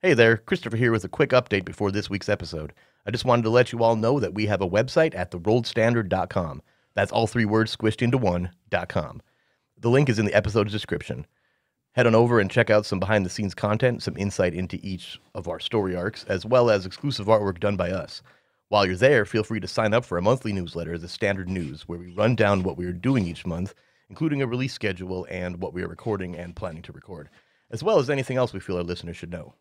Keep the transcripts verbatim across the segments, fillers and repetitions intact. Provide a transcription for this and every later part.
Hey there, Christopher here with a quick update before this week's episode. I just wanted to let you all know that we have a website at the rolled standard dot com. That's all three words squished into one dot com. The link is in the episode's description. Head on over and check out some behind-the-scenes content, some insight into each of our story arcs, as well as exclusive artwork done by us. While you're there, feel free to sign up for a monthly newsletter, The Standard News, where we run down what we are doing each month, including a release schedule and what we are recording and planning to record, as well as anything else we feel our listeners should know.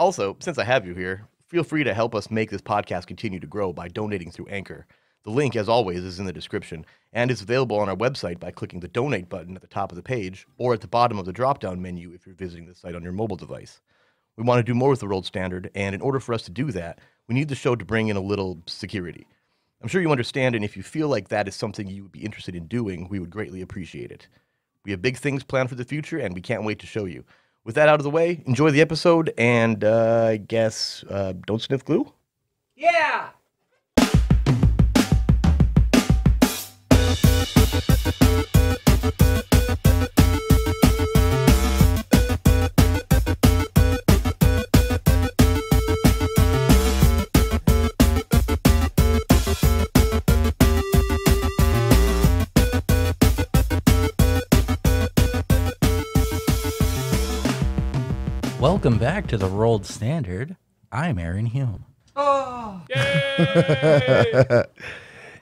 Also, since I have you here, feel free to help us make this podcast continue to grow by donating through Anchor. The link, as always, is in the description and is available on our website by clicking the Donate button at the top of the page or at the bottom of the drop-down menu if you're visiting the site on your mobile device. We want to do more with the Rolled Standard, and in order for us to do that, we need the show to bring in a little security. I'm sure you understand, and if you feel like that is something you would be interested in doing, we would greatly appreciate it. We have big things planned for the future, and we can't wait to show you. With that out of the way, enjoy the episode, and uh, I guess uh, don't sniff glue? Yeah! Welcome back to the Rolled Standard. I'm Aaron Hume. Oh! Yay!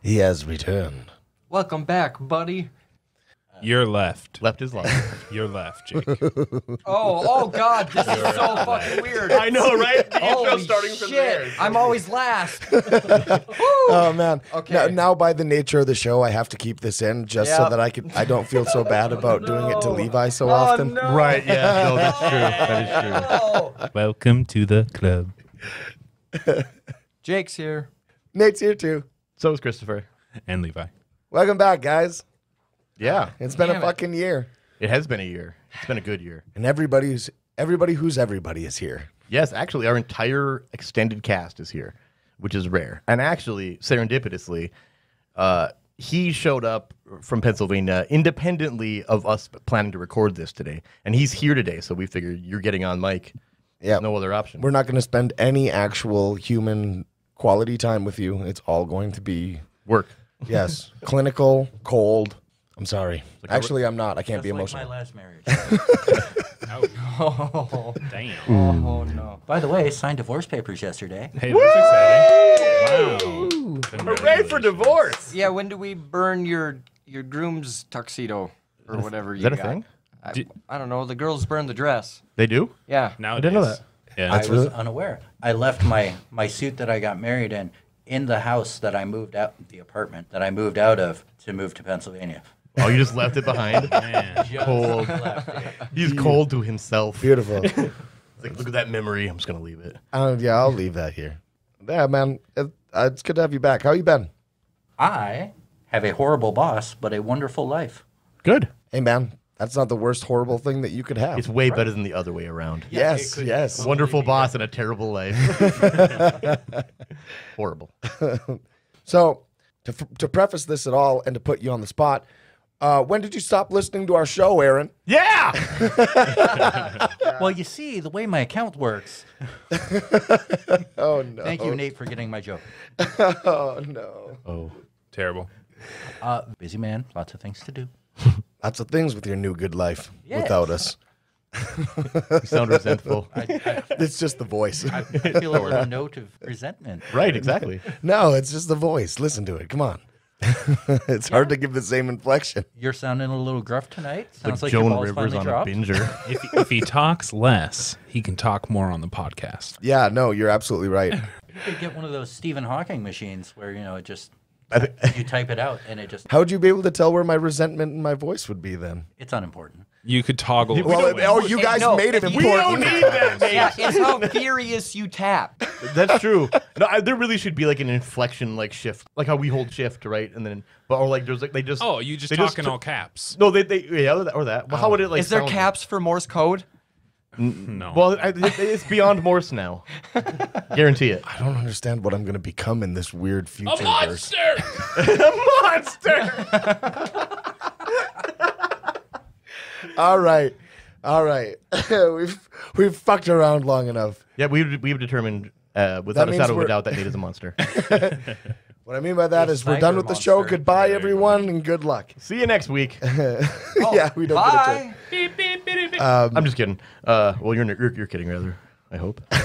He has returned. Welcome back, buddy. Uh, You're left. Left is left. You're left, Jake. oh, oh God, this You're is so left. fucking weird. I know, right? The intro starting shit. from there. I'm always last. Oh man. Okay. Now, now by the nature of the show, I have to keep this in just yep. so that I could I don't feel so bad about no. doing it to Levi so oh, often. No. Right, yeah. No, that's true. That is true. Welcome to the club. Jake's here. Nate's here too. So is Christopher. And Levi. Welcome back, guys. Yeah. It's been Damn a fucking it. year. It has been a year. It's been a good year. And everybody who's everybody who's everybody is here. Yes, actually our entire extended cast is here, which is rare. And actually, serendipitously, uh, he showed up from Pennsylvania independently of us planning to record this today. And he's here today, so we figured you're getting on mic. Yeah. No other option. We're not going to spend any actual human quality time with you. It's all going to be work. Yes. Clinical, cold. I'm sorry. Like Actually, I'm not. I can't be emotional. Like my last marriage. oh, damn. Oh, no. By the way, signed divorce papers yesterday. Hey, Woo! That's exciting. Wow. Hooray for divorce. Yeah, when do we burn your your groom's tuxedo or whatever you got? Is that a thing? I, do, I don't know. The girls burn the dress. They do? Yeah. Nowadays. I didn't know that. Yeah. I was really... unaware. I left my, my suit that I got married in in the house that I moved out, the apartment that I moved out of to move to Pennsylvania. Oh, you just left it behind? Man, cold. It. He's cold to himself. Beautiful. Like, look at that memory. I'm just going to leave it. Um, yeah, I'll leave that here. Yeah, man. It, uh, it's good to have you back. How you been? I have a horrible boss, but a wonderful life. Good. Hey, man. That's not the worst horrible thing that you could have. It's way right? better than the other way around. Yeah, yes, yes. Wonderful boss and a terrible life. Horrible. So, to, to preface this at all and to put you on the spot... Uh, when did you stop listening to our show, Aaron? Yeah! Well, you see, the way my account works. Oh, no. Thank you, Nate, for getting my joke. Oh, no. Oh, terrible. Uh, busy man, lots of things to do. Lots of things with your new good life yes. without us. You sound resentful. I, I, it's just the voice. I feel a note of resentment. Right, exactly. No, it's just the voice. Listen to it. Come on. It's yeah. hard to give the same inflection. You're sounding a little gruff tonight. Sounds like, like Joan Rivers on dropped. a binger. if, he, if he talks less, he can talk more on the podcast. Yeah, no, you're absolutely right. You could get one of those Stephen Hawking machines where, you know, it just, you type it out and it just. How would you be able to tell where my resentment in my voice would be then? It's unimportant. You could toggle. Well, oh, you guys no, made it important. We don't need that, man. Yeah, it's how furious you tap. That's true. No, I, there really should be like an inflection, like shift, like how we hold shift, right? And then, but or like there's like they just. Oh, you just talk in all caps. No, they they yeah or that. Well, oh. How would it like? Is there caps like? for Morse code? N no. Well, I, it, it's beyond Morse now. Guarantee it. I don't understand what I'm going to become in this weird future. A monster. A monster. All right. All right. we've we've fucked around long enough. Yeah, we've we've determined uh, without a shadow of a doubt that Nate is a monster. What I mean by that is we're done with the show. Goodbye, everyone, and good luck. See you next week. oh, yeah, we don't bye. get a joke. Um, I'm just kidding. Uh, well, you're, you're you're kidding, rather. I hope. I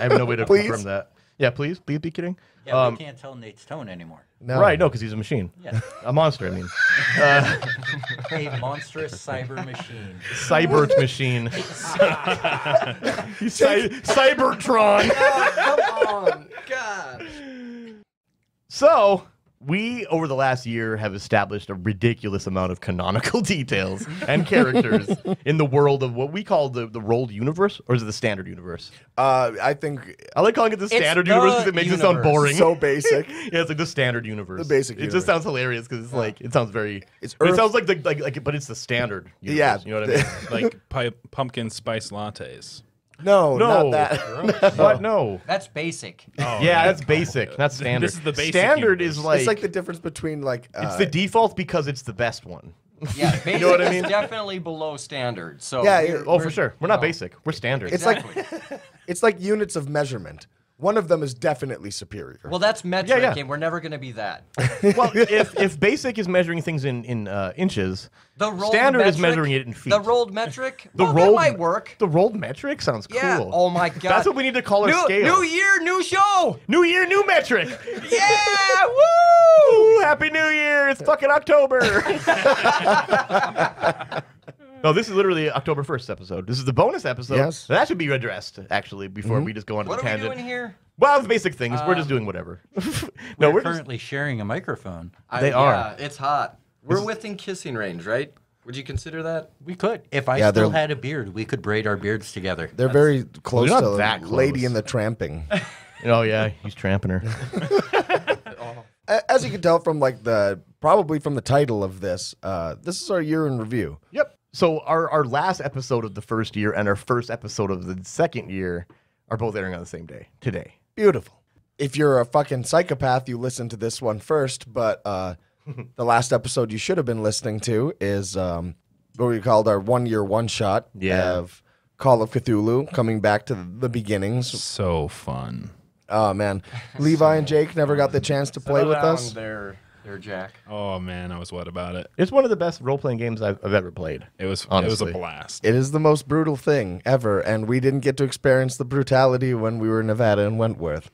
have no way to confirm that. Yeah, please, please be kidding. Yeah, um, we can't tell Nate's tone anymore. No. Right, no, because he's a machine. Yeah. A monster, I mean. Uh, a monstrous cyber machine. Cybert machine. He's Cy Cybertron. Oh, come on. God. So, we, over the last year, have established a ridiculous amount of canonical details and characters in the world of what we call the, the rolled universe, or is it the standard universe? Uh, I think... I like calling it the standard the universe because it makes universe. it sound boring. So basic. Yeah, it's like the standard universe. The basic universe. It just sounds hilarious because it's yeah. like, it sounds very... It's Earth. It sounds like, the, like, like, but it's the standard universe, yeah. you know what I mean? Like pi pumpkin spice lattes. No, no, not that. What? No. That's basic. Oh, yeah, that's basic. That's standard. This is the basic. Standard universe. is like... It's like the difference between like... Uh, it's the default because it's the best one. Yeah, basic you know what I mean? Is definitely below standard. So yeah, it, oh, for sure. We're not no. basic. We're standard. It's exactly. like It's like units of measurement. One of them is definitely superior. Well, that's metric, yeah, yeah. and we're never going to be that. Well, if, if basic is measuring things in, in uh, inches, the standard metric, is measuring it in feet. The rolled metric? The well, rolled, that might work. The rolled metric sounds yeah. cool. Oh, my God. That's what we need to call our new, scale. New year, new show. New year, new metric. Yeah, woo! Happy New Year. It's fucking October. No, this is literally October first episode. This is the bonus episode. Yes. That should be addressed, actually, before mm-hmm. we just go on to what the tangent. What are we doing here? Well, the basic things. Um, we're just doing whatever. no, We're, we're currently just... sharing a microphone. I, they are. Yeah, it's hot. We're this... within kissing range, right? Would you consider that? We could. If I yeah, still they're... had a beard, we could braid our beards together. They're That's... very close well, to that close. Lady in the Tramping. Oh, yeah. He's tramping her. As you can tell from, like, the probably from the title of this, uh, this is our year in review. Yep. So our, our last episode of the first year and our first episode of the second year are both airing on the same day, today. Beautiful. If you're a fucking psychopath, you listen to this one first, but uh, the last episode you should have been listening to is um, what we called our one-year one-shot yeah. of Call of Cthulhu, coming back to the beginnings. So fun. Oh, man. Levi so and Jake never got the chance to play with us. There. There, Jack. Oh man, I was what about it? It's one of the best role-playing games I've, I've ever played. It was, honestly. It was a blast. It is the most brutal thing ever, and we didn't get to experience the brutality when we were in Nevada and Wentworth.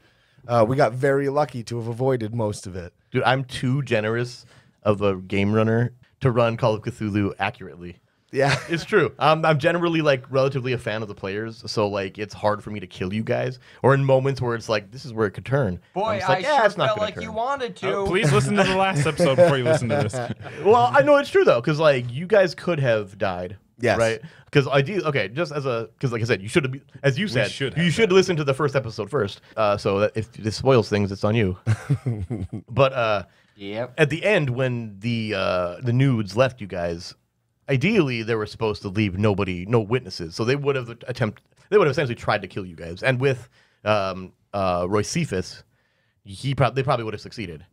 Uh, we got very lucky to have avoided most of it. Dude, I'm too generous of a game runner to run Call of Cthulhu accurately. Yeah, it's true. Um, I'm generally like relatively a fan of the players, so like it's hard for me to kill you guys. Or in moments where it's like this is where it could turn. Boy, like, I yeah, sure it's not felt like turn. you wanted to. Oh, please listen to the last episode before you listen to this. Well, I know it's true though, because like you guys could have died. Yes. Right. Because I do. Okay. Just as a because like I said, you should have. As you said, should you should that. listen to the first episode first. Uh, so that if this spoils things, it's on you. But uh, yep. At the end, when the uh, the nudes left you guys. Ideally, they were supposed to leave nobody, no witnesses. So they would have attempt, they would have essentially tried to kill you guys. And with um, uh, Roy Cephas, he pro they probably would have succeeded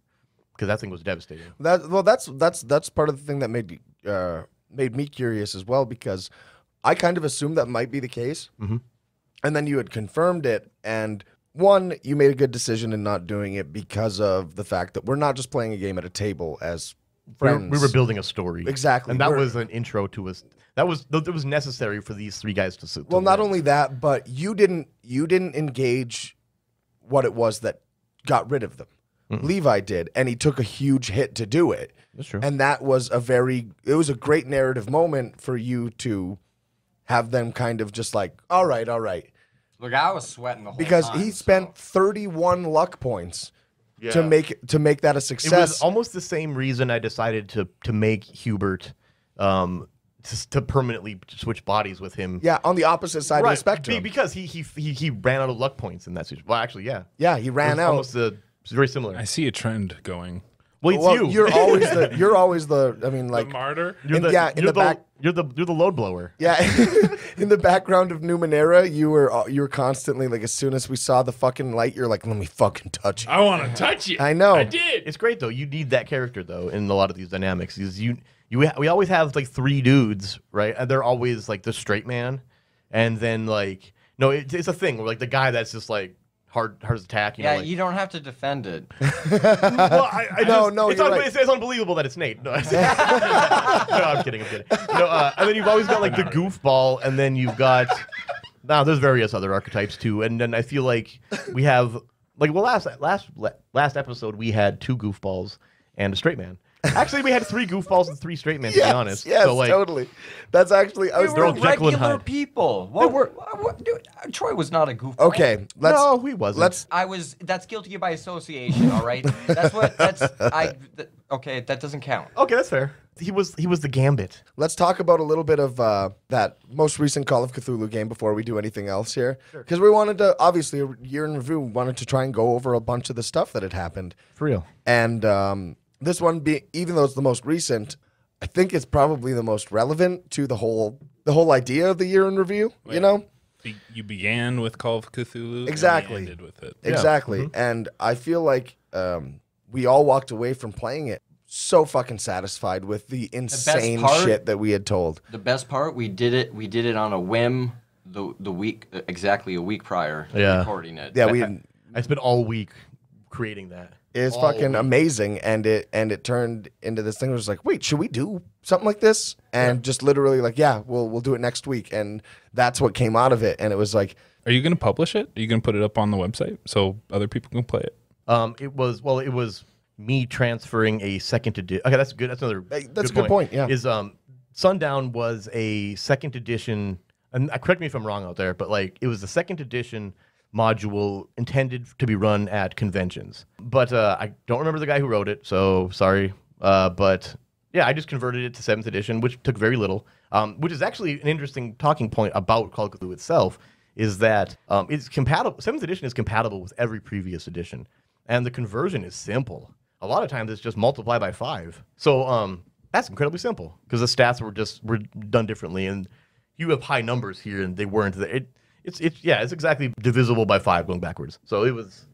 because that thing was devastating. That, well, that's that's that's part of the thing that made uh, made me curious as well because I kind of assumed that might be the case, mm-hmm. and then you had confirmed it. And one, you made a good decision in not doing it because of the fact that we're not just playing a game at a table as. Friends. We were building a story. Exactly. And that we're, was an intro to us. That was that was necessary for these three guys to suit. Well, not only that, but you didn't you didn't engage what it was that got rid of them. Mm-hmm. Levi did, and he took a huge hit to do it. That's true. And that was a very it was a great narrative moment for you to have them kind of just like, all right, all right. Look, I was sweating the whole because time. Because he spent so. thirty-one luck points. Yeah. To make to make that a success, it was almost the same reason I decided to to make Hubert, um, to, to permanently switch bodies with him. Yeah, on the opposite side right. of the spectrum. Be, because he, he he he ran out of luck points in that situation. Well, actually, yeah, yeah, he ran it was out. Almost the very similar. I see a trend going. Well, it's well, you. You're always the. You're always the. I mean, like the martyr. You're in, the, yeah, in you're the back. You're the you're the load blower. Yeah, in the background of Numenera, you were you were constantly like, as soon as we saw the fucking light, you're like, let me fucking touch it. I want to touch it. I know. I did. It's great though. You need that character though in a lot of these dynamics. Is you. you we always have like three dudes, right? And they're always like the straight man, and then like no, it, it's a thing where like the guy that's just like hard hard as attack. You yeah, know, like, you don't have to defend it. well, I, I no, just, no, it's, un right. it's, it's unbelievable that it's Nate. No, no I'm kidding. I'm kidding. No, uh, and then you've always got like the goofball, and then you've got. Now there's various other archetypes too, and then I feel like we have like well last last last episode we had two goofballs and a straight man. Actually, we had three goofballs and three straight men. To yes, be honest, yes, so, like, totally. That's actually I was we were regular people. What, were, what, dude, Troy was not a goofball. Okay, let's, no, he wasn't. Let's. I was. That's guilty by association. All right, that's what. That's I. Th okay, that doesn't count. Okay, that's fair. He was he was the Gambit. Let's talk about a little bit of uh, that most recent Call of Cthulhu game before we do anything else here. Because sure. we wanted to, obviously, a year in review, we wanted to try and go over a bunch of the stuff that had happened. For real. And um, this one, being, even though it's the most recent, I think it's probably the most relevant to the whole the whole idea of the year in review, Wait, you know? Be you began with Call of Cthulhu exactly. and you ended with it. Exactly. Yeah. Mm-hmm. And I feel like um, we all walked away from playing it so fucking satisfied with the insane the part, shit that we had told. The best part, we did it. We did it on a whim. The the week exactly a week prior to yeah. recording it. Yeah, we. I, I spent all week creating that. It's fucking week. amazing, and it and it turned into this thing. Where it was like, wait, should we do something like this? And yeah. just literally like, yeah, we'll we'll do it next week, and that's what came out of it. And it was like, are you gonna publish it? Are you gonna put it up on the website so other people can play it? Um, it was well, it was. Me transferring a second edition. Okay, that's good. That's another. Hey, that's good a good point. point. Yeah, is um, Sundown was a second edition. And uh, correct me if I'm wrong out there, but like it was the second edition module intended to be run at conventions. But uh, I don't remember the guy who wrote it, so sorry. Uh, but yeah, I just converted it to seventh edition, which took very little. Um, which is actually an interesting talking point about Call of Cthulhu itself is that um, it's compatible. Seventh edition is compatible with every previous edition, and the conversion is simple. A lot of times it's just multiply by five. So um, that's incredibly simple because the stats were just were done differently, and you have high numbers here, and they weren't. There. It, it's it's yeah, it's exactly divisible by five going backwards. So it was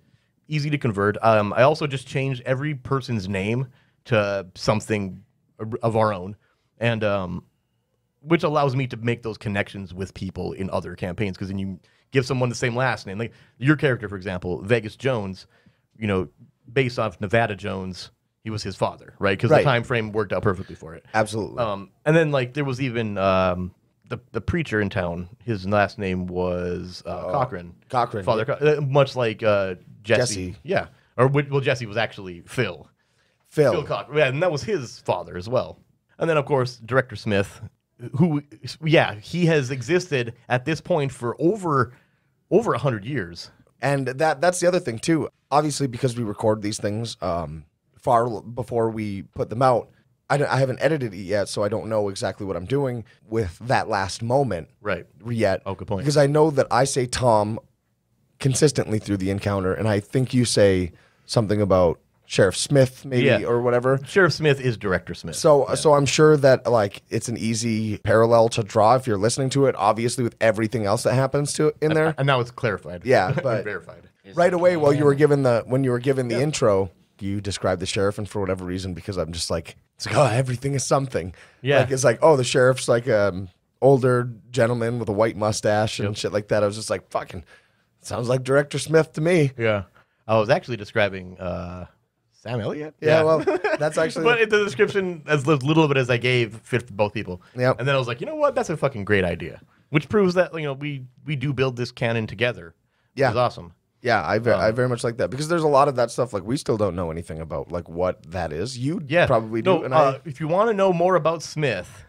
easy to convert. Um, I also just changed every person's name to something of our own, and um, which allows me to make those connections with people in other campaigns because then you give someone the same last name, like your character, for example, Vegas Jones, you know. Based off Nevada Jones, he was his father, right? Because right. the time frame worked out perfectly for it. Absolutely. Um, and then, like, there was even um, the the preacher in town. His last name was uh, uh, Cochrane. Cochrane, father, yeah. Co much like uh, Jesse. Jesse. Yeah, or well, Jesse was actually Phil. Phil. Phil Cochrane, yeah, and that was his father as well. And then, of course, Director Smith, who, yeah, he has existed at this point for over over a hundred years. And that that's the other thing, too. Obviously, because we record these things um, far before we put them out, I, don't, I haven't edited it yet, so I don't know exactly what I'm doing with that last moment right. yet. Oh, good point. Because I know that I say Tom consistently through the encounter, and I think you say something about Sheriff Smith maybe yeah. or whatever. Sheriff Smith is Director Smith. So yeah. so I'm sure that like it's an easy parallel to draw if you're listening to it, obviously with everything else that happens to in there. And now it's clarified. Yeah, but verified. Right away while you were given the when you were given the yeah. intro, you described the sheriff, and for whatever reason, because I'm just like it's like, oh, everything is something. Yeah. Like it's like, oh, the sheriff's like an older gentleman with a white mustache and yep. shit like that. I was just like, fucking sounds like Director Smith to me. Yeah. I was actually describing uh Sam Elliott? Yeah, yeah, well, that's actually... but in the description, as little of it as I gave, fit for both people. Yep. And then I was like, you know what? That's a fucking great idea. Which proves that, you know, we, we do build this canon together. Yeah. It's awesome. Yeah, I, ve um, I very much like that. Because there's a lot of that stuff, like, we still don't know anything about, like, what that is. You yeah. probably do. No, and uh, I... If you want to know more about Smith,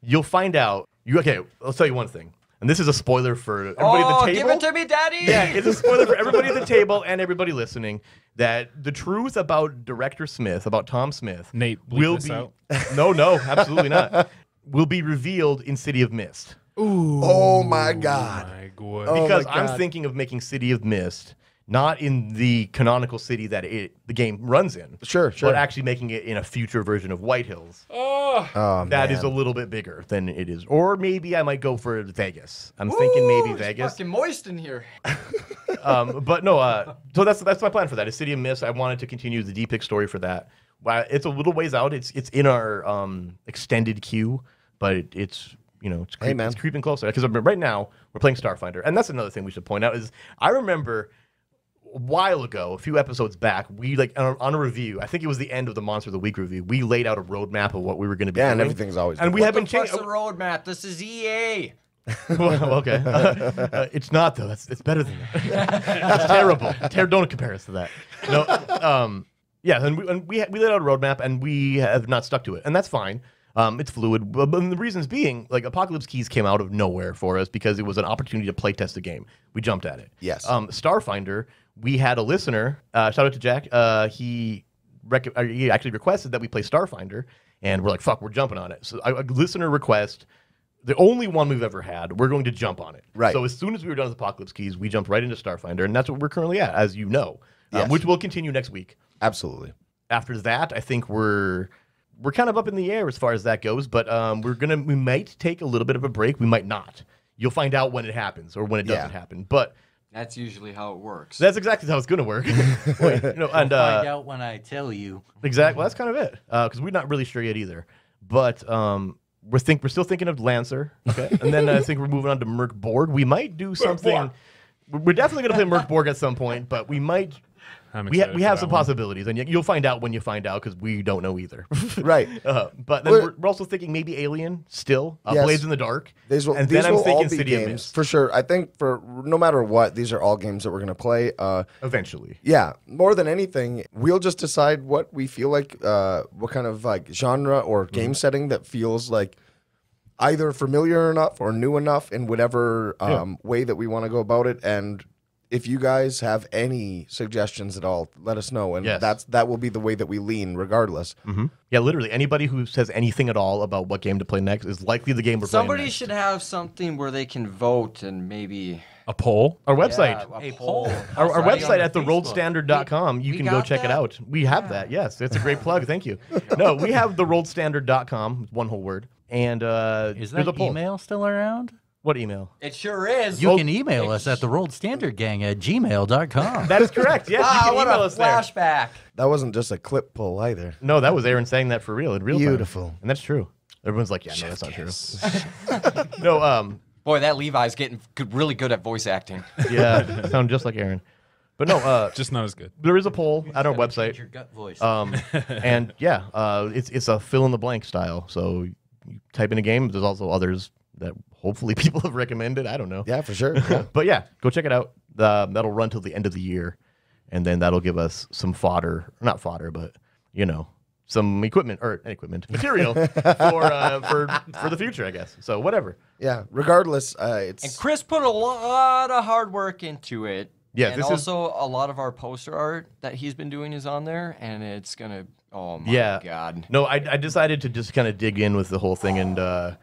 you'll find out... You Okay, I'll tell you one thing. And this is a spoiler for everybody oh, at the table. Oh, give it to me, Daddy! Yeah, it's a spoiler for everybody at the table and everybody listening that the truth about Director Smith, about Tom Smith, Nate, will this be out. no, no, absolutely not, will be revealed in City of Mist. Ooh! Oh my God! My God. Because oh my God. I'm thinking of making City of Mist not in the canonical city that it the game runs in, sure, sure, but actually making it in a future version of White Hills. Oh, oh that man. is a little bit bigger than it is, or maybe I might go for Vegas. I'm Ooh, thinking maybe it's Vegas. Fucking moist in here. um, but no, uh, so that's that's my plan for that. Is City of Mist. I wanted to continue the D P I C story for that, well, it's a little ways out. It's it's in our um, extended queue, but it, it's you know it's, creep, hey, man. it's creeping closer. Because right now we're playing Starfinder, and that's another thing we should point out is I remember a while ago, a few episodes back, we like on a, on a review. I think it was the end of the Monster of the Week review. We laid out a roadmap of what we were going to be. Yeah, doing. And everything's always. And we haven't changed the roadmap. This is E A. Well, okay. Uh, uh, it's not, though. It's, it's better than that. It's terrible. Ter- don't compare us to that. No. Um, yeah, and, we, and we, we laid out a roadmap, and we have not stuck to it. And that's fine. Um, it's fluid. But the reasons being, like, Apocalypse Keys came out of nowhere for us because it was an opportunity to play test a game. We jumped at it. Yes. Um, Starfinder, we had a listener. Uh, shout out to Jack. Uh, he, rec- uh, he actually requested that we play Starfinder, and we're like, fuck, we're jumping on it. So a, a listener request... The only one we've ever had, we're going to jump on it. Right. So as soon as we were done with Apocalypse Keys, we jumped right into Starfinder, and that's what we're currently at, as you know, yes. um, which will continue next week. Absolutely. After that, I think we're we're kind of up in the air as far as that goes, but um, we're gonna we might take a little bit of a break. We might not. You'll find out when it happens or when it doesn't yeah. happen. But that's usually how it works. That's exactly how it's going to work. Wait, you know, and uh, find out when I tell you. Exactly. Well, that's kind of it because uh, we're not really sure yet either. But um. We're think we're still thinking of Lancer, okay, and then I think we're moving on to Merc Borg. We might do something. We're definitely going to play Merc Borg at some point, but we might. We ha- we have some one. possibilities, and you'll find out when you find out because we don't know either. Right. Uh, but then we're, we're, we're also thinking maybe Alien still, uh, yes. Blades in the Dark, these will, and these then will I'm thinking City of Mist for sure. I think for no matter what, these are all games that we're going to play uh, eventually. Yeah, more than anything, we'll just decide what we feel like, uh, what kind of like genre or game mm-hmm. setting that feels like either familiar enough or new enough in whatever um, yeah. way that we want to go about it, and. If you guys have any suggestions at all, let us know, and yes. that's that will be the way that we lean, regardless. Mm-hmm. Yeah, literally, anybody who says anything at all about what game to play next is likely the game we're Somebody playing next. Somebody should have something where they can vote and maybe... A poll? Our website. Yeah, a poll. Our, our website at the rolled standard dot com. You we can go check that? it out. We have yeah. that, yes. It's a great plug. Thank you. No, we have the rolled standard dot com, one whole word, and uh, is that a email still around? What email? It sure is. You well, can email us at the rolled standard gang at gmail dot com. That is correct. Yes, wow, you can email us there. What a flashback. That wasn't just a clip pull either. No, that was Aaron saying that for real. In real Beautiful. Time. And that's true. Everyone's like, yeah, no, that's not true. no, um, Boy, that Levi's getting really good at voice acting. Yeah, sound just like Aaron. But no, uh, just not as good. There is a poll at our website. Your gut voice. Um, and yeah, uh, it's, it's a fill-in-the-blank style. So you type in a game. There's also others that hopefully people have recommended. I don't know. Yeah, for sure. Yeah. But yeah, go check it out. Uh, that'll run till the end of the year, and then that'll give us some fodder. Not fodder, but, you know, some equipment, or equipment, material for, uh, for for the future, I guess. So whatever. Yeah, regardless, uh, it's... And Chris put a lot of hard work into it. Yeah, and this also is... a lot of our poster art that he's been doing is on there, and it's going to... Oh, my yeah. God. No, I, I decided to just kind of dig in with the whole thing and uh,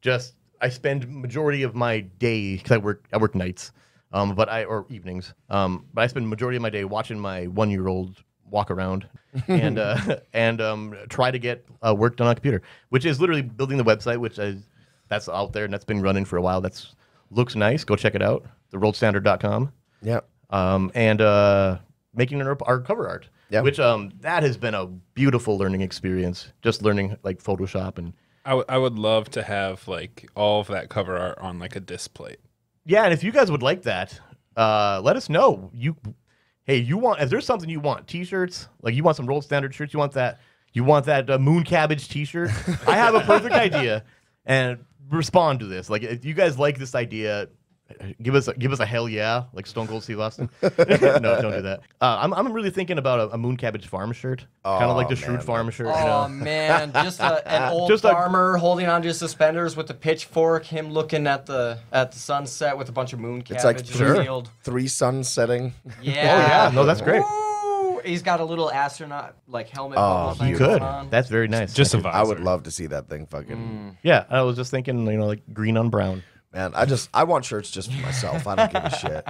just... I spend majority of my day because I work I work nights, um, but I or evenings. Um, but I spend majority of my day watching my one year old walk around and uh, and um, try to get uh, work done on a computer, which is literally building the website, which is that's out there and that's been running for a while. That's looks nice. Go check it out. the rolled standard dot com. Yeah. Um, and uh, making our, our cover art, yeah. which um, that has been a beautiful learning experience. Just learning like Photoshop and. I, w- I would love to have, like, all of that cover art on, like, a disc plate. Yeah, and if you guys would like that, uh, let us know. You, Hey, you want, if there's something you want, T-shirts, like, you want some Roll Standard shirts, you want that, you want that uh, Moon Cabbage T-shirt, I have a perfect idea, and respond to this. Like, if you guys like this idea, give us a, give us a hell yeah, like Stone Cold Steve Austin. No, don't do that. Uh, I'm I'm really thinking about a, a Moon Cabbage Farm shirt, oh, kind of like the man, Shrewd man. Farm shirt. Oh you know? man, just a, an old just farmer a... holding onto his suspenders with the pitchfork, him looking at the at the sunset with a bunch of moon cabbages. It's like three, sure. three suns setting. Yeah. Oh yeah, no, that's great. Ooh, he's got a little astronaut like helmet. Oh, you could. That's very nice. Just I, a I would love to see that thing fucking. Mm. Yeah, I was just thinking, you know, like green on brown. Man, I just I want shirts just for myself. I don't give a shit.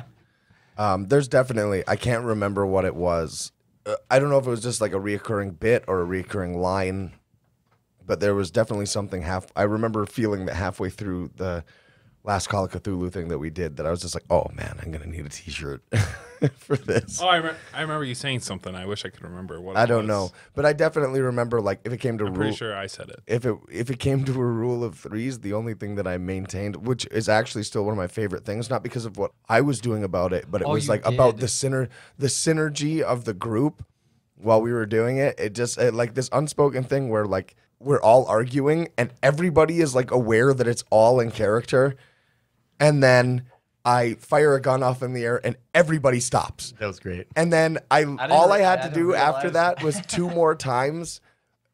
Um, there's definitely I can't remember what it was. Uh, I don't know if it was just like a reoccurring bit or a reoccurring line, but there was definitely something half. I remember feeling that halfway through the last Call of Cthulhu thing that we did that I was just like, oh man, I'm gonna need a T-shirt for this. Oh, I, re I remember you saying something. I wish I could remember what. I it don't was. know, but I definitely remember like if it came to. I'm rule, pretty sure I said it. If it if it came to a rule of threes, the only thing that I maintained, which is actually still one of my favorite things, not because of what I was doing about it, but it oh, was like did. about the syner the synergy of the group while we were doing it. It just it, like this unspoken thing where like we're all arguing and everybody is like aware that it's all in character. And then I fire a gun off in the air and everybody stops. That was great. And then I, I all I had I to do realize. after that was two more times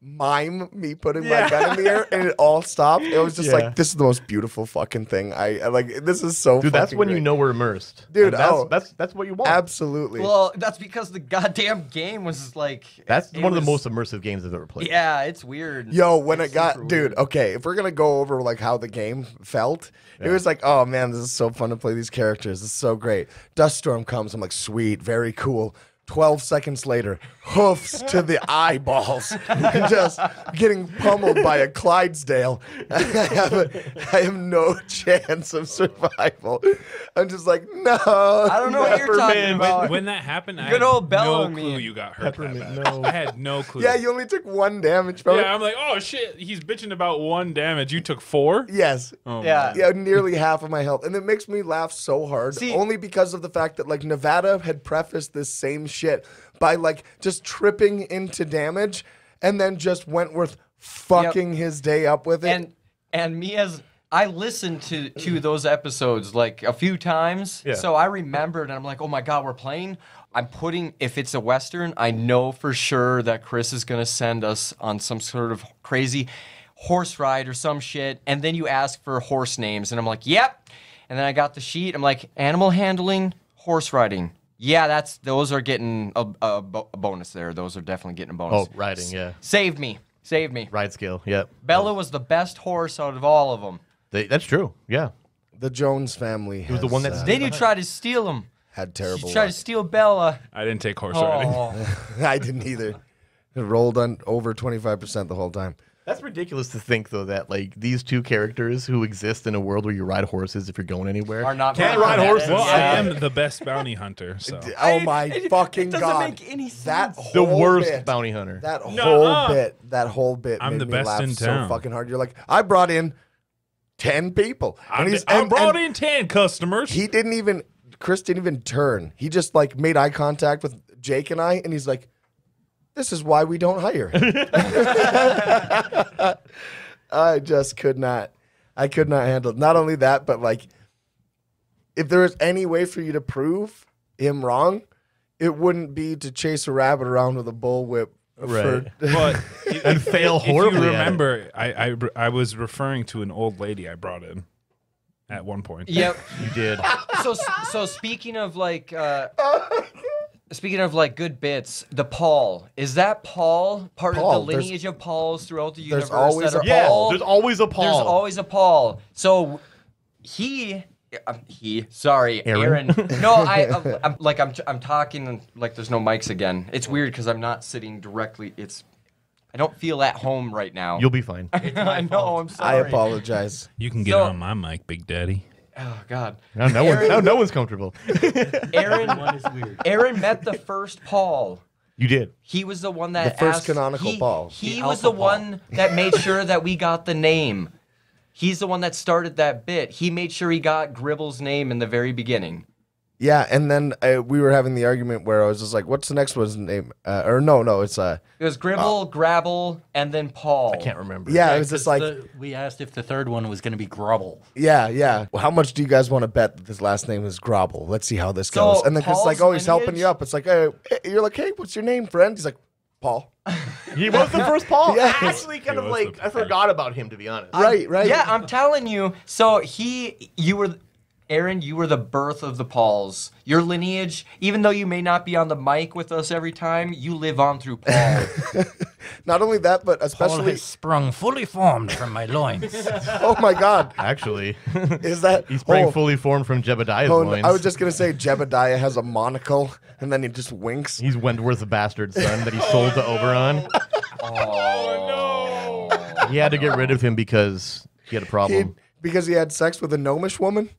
mime me putting yeah. my gun in the air and it all stopped. It was just yeah. like, this is the most beautiful fucking thing. I, I like, this is so Dude, that's when great. you know we're immersed. Dude, that's, oh, that's, that's what you want. Absolutely. Well, that's because the goddamn game was like. That's one was, of the most immersive games I've ever played. Yeah, it's weird. Yo, when it's it got, dude, weird. okay, if we're going to go over like how the game felt, yeah. it was like, oh man, this is so fun to play these characters. This is so great. Duststorm comes. I'm like, sweet, very cool. twelve seconds later, hoofs to the eyeballs, just getting pummeled by a Clydesdale. I have, a, I have no chance of survival. I'm just like, no. I don't know what you're talking about. When, when that happened, Good I had old no clue me. you got hurt. No. I had no clue. Yeah, you only took one damage. Probably. Yeah, I'm like, oh shit, he's bitching about one damage. You took four? Yes. Oh, yeah. yeah, nearly half of my health. And it makes me laugh so hard, See, only because of the fact that like Nevada had prefaced this same shit Shit, by like just tripping into damage, and then just Wentworth fucking yep. his day up with it. And and me as I listened to to those episodes like a few times, yeah. so I remembered, and I'm like, oh my god, we're playing. I'm putting if it's a Western, I know for sure that Chris is gonna send us on some sort of crazy horse ride or some shit, and then you ask for horse names, and I'm like, yep. And then I got the sheet. I'm like, animal handling, horse riding. Yeah, that's those are getting a, a, bo a bonus there. Those are definitely getting a bonus. Oh, riding, yeah. S save me. Save me. Ride skill, yep. Bella oh. was the best horse out of all of them. They, that's true, yeah. The Jones family. It was the one that... Uh, they did try to steal him. Had terrible She tried luck. to steal Bella. I didn't take horse oh. riding. I didn't either. It rolled on over twenty-five percent the whole time. That's ridiculous to think, though, that like these two characters who exist in a world where you ride horses if you're going anywhere are not can't ride horses. Well, I am the best bounty hunter. So. Oh my it, it, fucking it doesn't god! Make any sense. That whole the worst bit, bounty hunter. That whole no. bit. That whole bit. I'm made the me best laugh in town. So fucking hard. You're like, I brought in ten people. And I, he's, did, I and, brought and in ten customers. He didn't even. Chris didn't even turn. He just like made eye contact with Jake and I, and he's like, this is why we don't hire. I just could not. I could not handle it. Not only that, but like, if there was any way for you to prove him wrong, it wouldn't be to chase a rabbit around with a bullwhip, right? But and fail horribly. If you remember, I, I I was referring to an old lady I brought in at one point. Yep, you did. So so speaking of like. Uh, Speaking of like good bits, the Paul is that Paul part Paul, of the lineage of Pauls throughout the universe? There's always that are a Paul. Yeah, there's always a Paul. There's always a Paul. So he, um, he. Sorry, Aaron. Aaron no, I. I'm, I'm, like I'm. I'm talking like there's no mics again. It's weird because I'm not sitting directly. It's. I don't feel at home right now. You'll be fine. I know. I'm sorry. I apologize. You can get so, on my mic, Big Daddy. Oh, God. Now no, Aaron, one, now no one's comfortable. Aaron, is weird. Aaron met the first Paul. You did. He was the one that The first asked, canonical he, Paul. He the was the Paul. one that made sure that we got the name. He's the one that started that bit. He made sure he got Gribble's name in the very beginning. Yeah, and then I, we were having the argument where I was just like, what's the next one's name? Uh, or no, no, it's... Uh, it was Gribble, uh, Grabble, and then Paul. I can't remember. Yeah, yeah it was just like... The, we asked if the third one was going to be Grubble. Yeah, yeah. Well, how much do you guys want to bet that his last name is Grobble? Let's see how this so goes. And then Paul's it's like, oh, he's lineage? helping you up. It's like, hey, you're like, hey, what's your name, friend? He's like, Paul. He was the first Paul. Yeah. I actually kind he of like, I forgot about him, to be honest. I'm, right, right. Yeah, I'm telling you. So he, you were... Aaron, you were the birth of the Pauls. Your lineage, even though you may not be on the mic with us every time, you live on through Paul. Not only that, but especially... Paul has sprung fully formed from my loins. Oh, my God. Actually. Is that... He sprang oh, fully formed from Jebediah's oh, loins. I was just going to say Jebediah has a monocle, and then he just winks. He's Wentworth's bastard son that he sold to Oberon. Oh, no. He had to get rid of him because he had a problem. He, because he had sex with a gnomish woman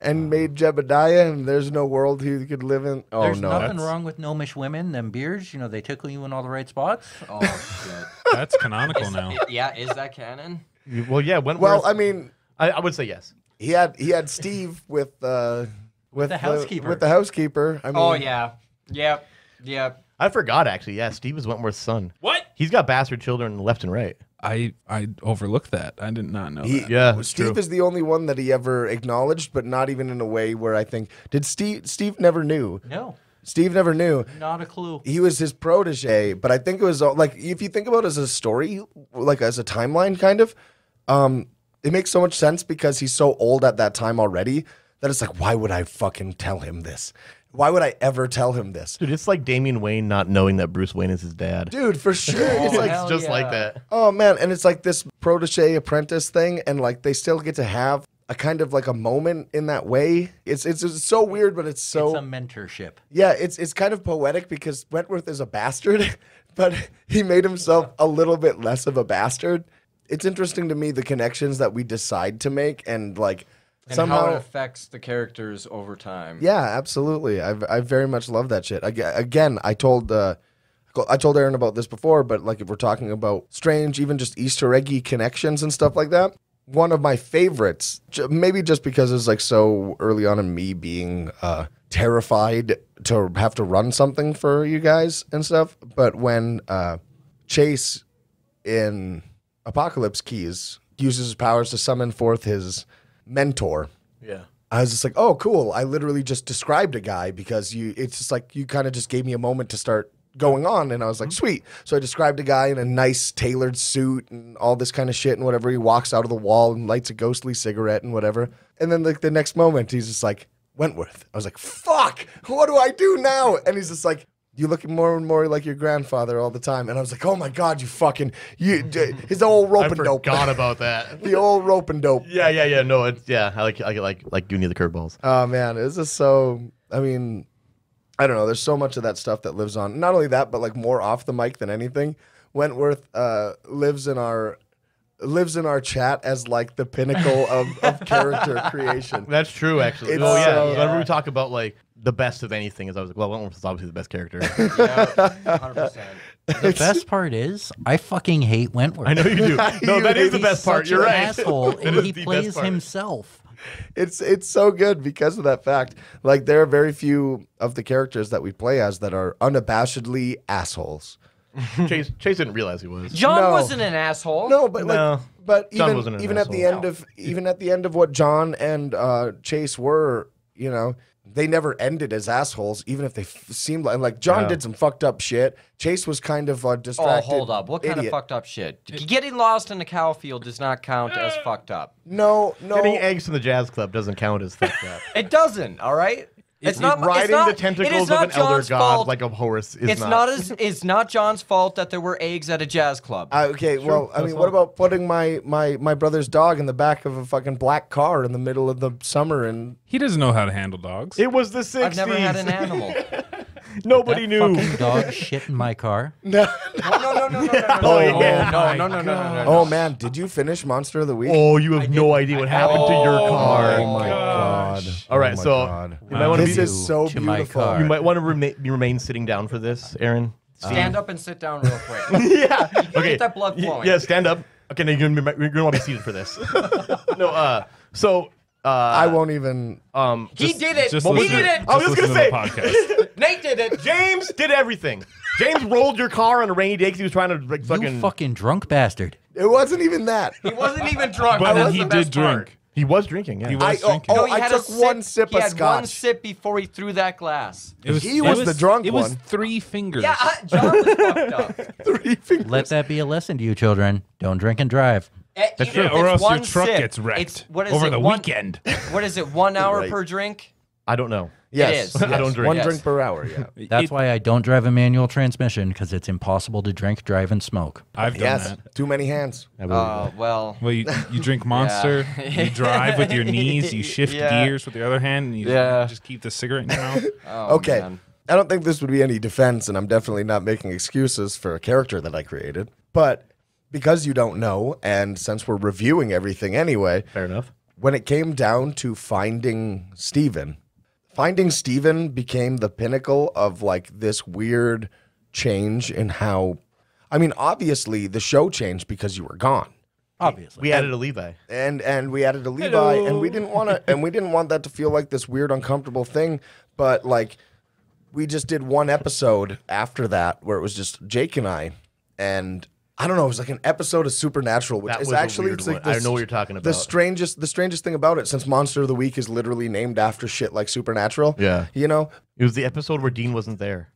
and made Jebediah, and there's no world he could live in. Oh, there's no, nothing that's... wrong with gnomish women. Them beards, you know, they tickle you in all the right spots. Oh, shit. That's canonical is, now. It, yeah, is that canon? Well, yeah. Wentworth, well, I mean... I, I would say yes. He had he had Steve with... Uh, with, with the housekeeper. The, with the housekeeper. I mean, oh, yeah. Yep. Yep. I forgot, actually. Yeah, Steve is Wentworth's son. What? He's got bastard children left and right. I, I overlooked that. I did not know he, that. Yeah, Steve true. is the only one that he ever acknowledged, but not even in a way where I think... Did Steve... Steve never knew. No. Steve never knew. Not a clue. He was his protege, but I think it was... Like, if you think about it as a story, like as a timeline, kind of, um, it makes so much sense because he's so old at that time already that it's like, why would I fucking tell him this? Why would I ever tell him this? Dude, it's like Damian Wayne not knowing that Bruce Wayne is his dad. Dude, for sure. Oh, it's like, just yeah. like that. Oh, man. And it's like this protege apprentice thing. And like they still get to have a kind of like a moment in that way. It's it's, it's so weird, but it's so... It's a mentorship. Yeah, it's, it's kind of poetic because Wentworth is a bastard, but he made himself yeah. a little bit less of a bastard. It's interesting to me the connections that we decide to make and like... And somehow, how it affects the characters over time. Yeah, absolutely. I've, I very much love that shit. I, again, I told uh, I told Aaron about this before, but like if we're talking about strange, even just Easter eggy connections and stuff like that, one of my favorites, maybe just because it was like so early on in me being uh, terrified to have to run something for you guys and stuff, but when uh, Chase in Apocalypse Keys uses his powers to summon forth his... mentor. Yeah. I was just like, oh, cool. I literally just described a guy because you, it's just like, you kind of just gave me a moment to start going on. And I was like, mm-hmm. sweet. So I described a guy in a nice tailored suit and all this kind of shit and whatever. He walks out of the wall and lights a ghostly cigarette and whatever. And then like the next moment, he's just like, Wentworth. I was like, fuck, what do I do now? And he's just like, you look more and more like your grandfather all the time. And I was like, oh, my God, you fucking... you, his old rope and dope. I forgot about that. The old rope and dope. Yeah, yeah, yeah. No, it's... Yeah, I like, I like, like you need the curveballs. Oh, man. This is so... I mean, I don't know. There's so much of that stuff that lives on. Not only that, but, like, more off the mic than anything. Wentworth uh, lives in our... lives in our chat as like the pinnacle of, of character creation. That's true, actually. It's, oh yeah. So, yeah. Whenever we talk about like the best of anything, is I was like, well, Wentworth is obviously the best character. Yeah, one hundred percent. The best part is I fucking hate Wentworth. I know you do. No, that is the best part. You're right. Asshole, and he plays himself. It's it's so good because of that fact. Like there are very few of the characters that we play as that are unabashedly assholes. Chase, Chase didn't realize he was. John no. wasn't an asshole. No, but like, no. but John even even at the end no. of even at the end of what John and uh, Chase were, you know, they never ended as assholes, even if they f seemed like like John yeah. did some fucked up shit. Chase was kind of a distracted. Oh, hold up! What idiot. kind of fucked up shit? Getting lost in the cow field does not count as fucked up. No, no. Getting eggs from the jazz club doesn't count as fucked up. It doesn't. All right. It's, it's not riding it's not, the tentacles of an elder god like a horse. Is it's not. not as, it's not John's fault that there were eggs at a jazz club. Uh, okay, sure, well, I mean, fun. what about putting my, my my brother's dog in the back of a fucking black car in the middle of the summer? And he doesn't know how to handle dogs. It was the sixties. I've never had an animal. Nobody that knew. Fucking dog shit in my car. No, no, no, no, no, no, no, oh, yeah. no, no, no, no, no, no, no. Oh man, did you finish Monster of the Week? Oh, you have I no idea what I happened oh, to your car. Oh my god. god. All right, oh so god. You might want this to be, is so to beautiful. You might want to remain, remain sitting down for this, Aaron. Stand um, up and sit down real quick. Yeah. Okay. Get that blood flowing. Yeah, stand up. Okay, now you're gonna, you're gonna want to be seated for this. no, uh, so. Uh, I won't even. Um, he just, did it. Just well, we did it. I was just, just gonna say. Nate did it. James did everything. James rolled your car on a rainy day because he was trying to like, fucking. You fucking drunk bastard. It wasn't even that. He wasn't even drunk. But then he the did drink. Part. He was drinking. Yeah. He was I, drinking. Oh, oh no, he I took sip. one sip he of had scotch. One sip before he threw that glass. It was, he it was, was the drunk it one. It was three fingers. Yeah, uh, John was fucked up. Three fingers. Let that be a lesson to you, children. Don't drink and drive. That's true. Or else your truck sip, gets wrecked over it, the one, weekend. What is it, one hour right. per drink? I don't know. Yes. It is. Yes. I don't drink. One yes. drink per hour, yeah. That's it, why I don't drive a manual transmission, because it's impossible to drink, drive, and smoke. I've done yes. that. Too many hands. Oh, uh, well. Well, you, you drink Monster, yeah. you drive with your knees, you shift yeah. gears with the other hand, and you yeah. just keep the cigarette in your mouth. Oh, okay. Man. I don't think this would be any defense, and I'm definitely not making excuses for a character that I created, but... Because you don't know, and since we're reviewing everything anyway, fair enough. when it came down to finding Steven, finding Steven became the pinnacle of like this weird change in how, I mean, obviously the show changed because you were gone. Obviously. We added a Levi. And and we added a Levi Hello. and we didn't want to and we didn't want that to feel like this weird uncomfortable thing, but like we just did one episode after that where it was just Jake and I, and I don't know, it was like an episode of Supernatural, which that is actually it's like the, I don't know what you're talking about. The strangest the strangest thing about it, since Monster of the Week is literally named after shit like Supernatural. Yeah. You know? It was the episode where Dean wasn't there.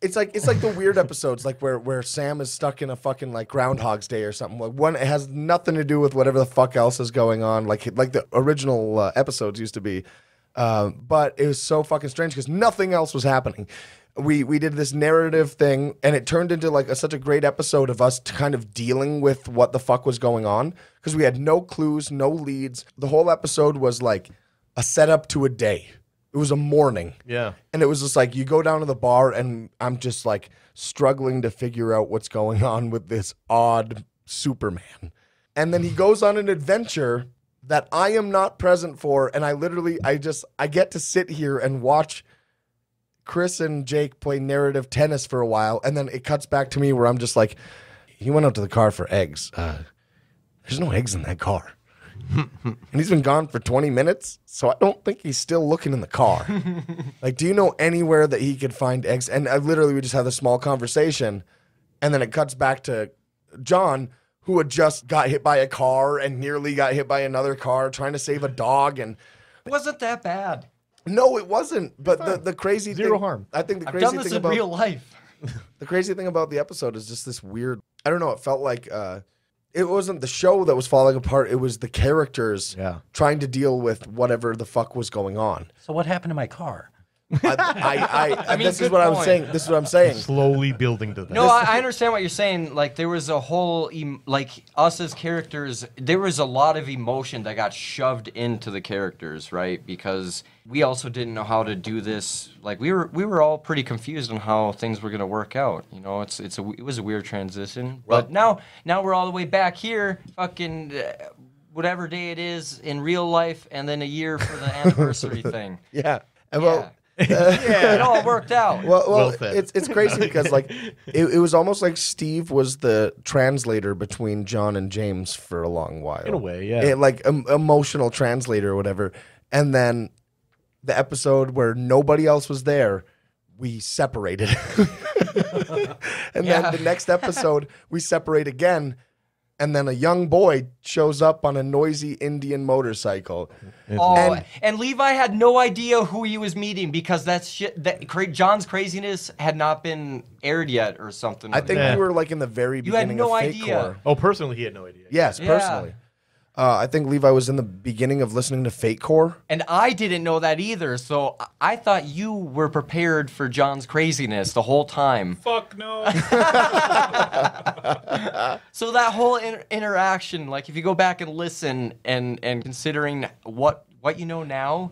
It's like it's like the weird episodes, like where where Sam is stuck in a fucking like Groundhog's Day or something. Like one, it has nothing to do with whatever the fuck else is going on. Like like the original uh, episodes used to be, uh, but it was so fucking strange because nothing else was happening. We we did this narrative thing, and it turned into like a, such a great episode of us kind of dealing with what the fuck was going on because we had no clues, no leads. The whole episode was like a setup to a day. It was a morning. Yeah. And it was just like, you go down to the bar and I'm just like struggling to figure out what's going on with this odd Superman. And then he goes on an adventure that I am not present for. And I literally, I just, I get to sit here and watch Chris and Jake play narrative tennis for a while. And then it cuts back to me where I'm just like, he went out to the car for eggs. Uh, there's no eggs in that car. And he's been gone for twenty minutes, so I don't think he's still looking in the car. Like, do you know anywhere that he could find eggs? And I literally, we just had a small conversation, and then it cuts back to John, who had just got hit by a car and nearly got hit by another car trying to save a dog. And it wasn't that bad. No, it wasn't. You're but the, the crazy Zero thing, harm. I think the I've crazy done this thing in about real life. The crazy thing about the episode is just this weird. I don't know. It felt like. Uh, It wasn't the show that was falling apart. It was the characters yeah. trying to deal with whatever the fuck was going on. So what happened to my car? I, I, I, I mean, this is what point. I was saying. This is what I'm saying. Slowly building to that. No, I, I understand what you're saying. Like, there was a whole, em like, us as characters, there was a lot of emotion that got shoved into the characters, right? Because we also didn't know how to do this. Like, we were we were all pretty confused on how things were going to work out. You know, it's it's a, it was a weird transition. Well, but now, now we're all the way back here, fucking... Uh, whatever day it is in real life, and then a year for the anniversary thing. Yeah. And yeah. Well... Uh, yeah, it all worked out. Well, well, well it's it's crazy because like it, it was almost like Steve was the translator between John and James for a long while. In a way, yeah. It, like um, emotional translator or whatever. And then the episode where nobody else was there, we separated. And yeah. Then the next episode, we separate again. And then a young boy shows up on a noisy Indian motorcycle. Oh, and, and Levi had no idea who he was meeting because that shit, that cra John's craziness had not been aired yet or something. I think yeah. we were like in the very beginning. You had no of Fate idea. Core. Oh, personally, he had no idea. Yes, yeah. personally. Uh, I think Levi was in the beginning of listening to Fate Core. And I didn't know that either, so I thought you were prepared for John's craziness the whole time. Fuck no. So that whole inter interaction, like if you go back and listen and, and considering what, what you know now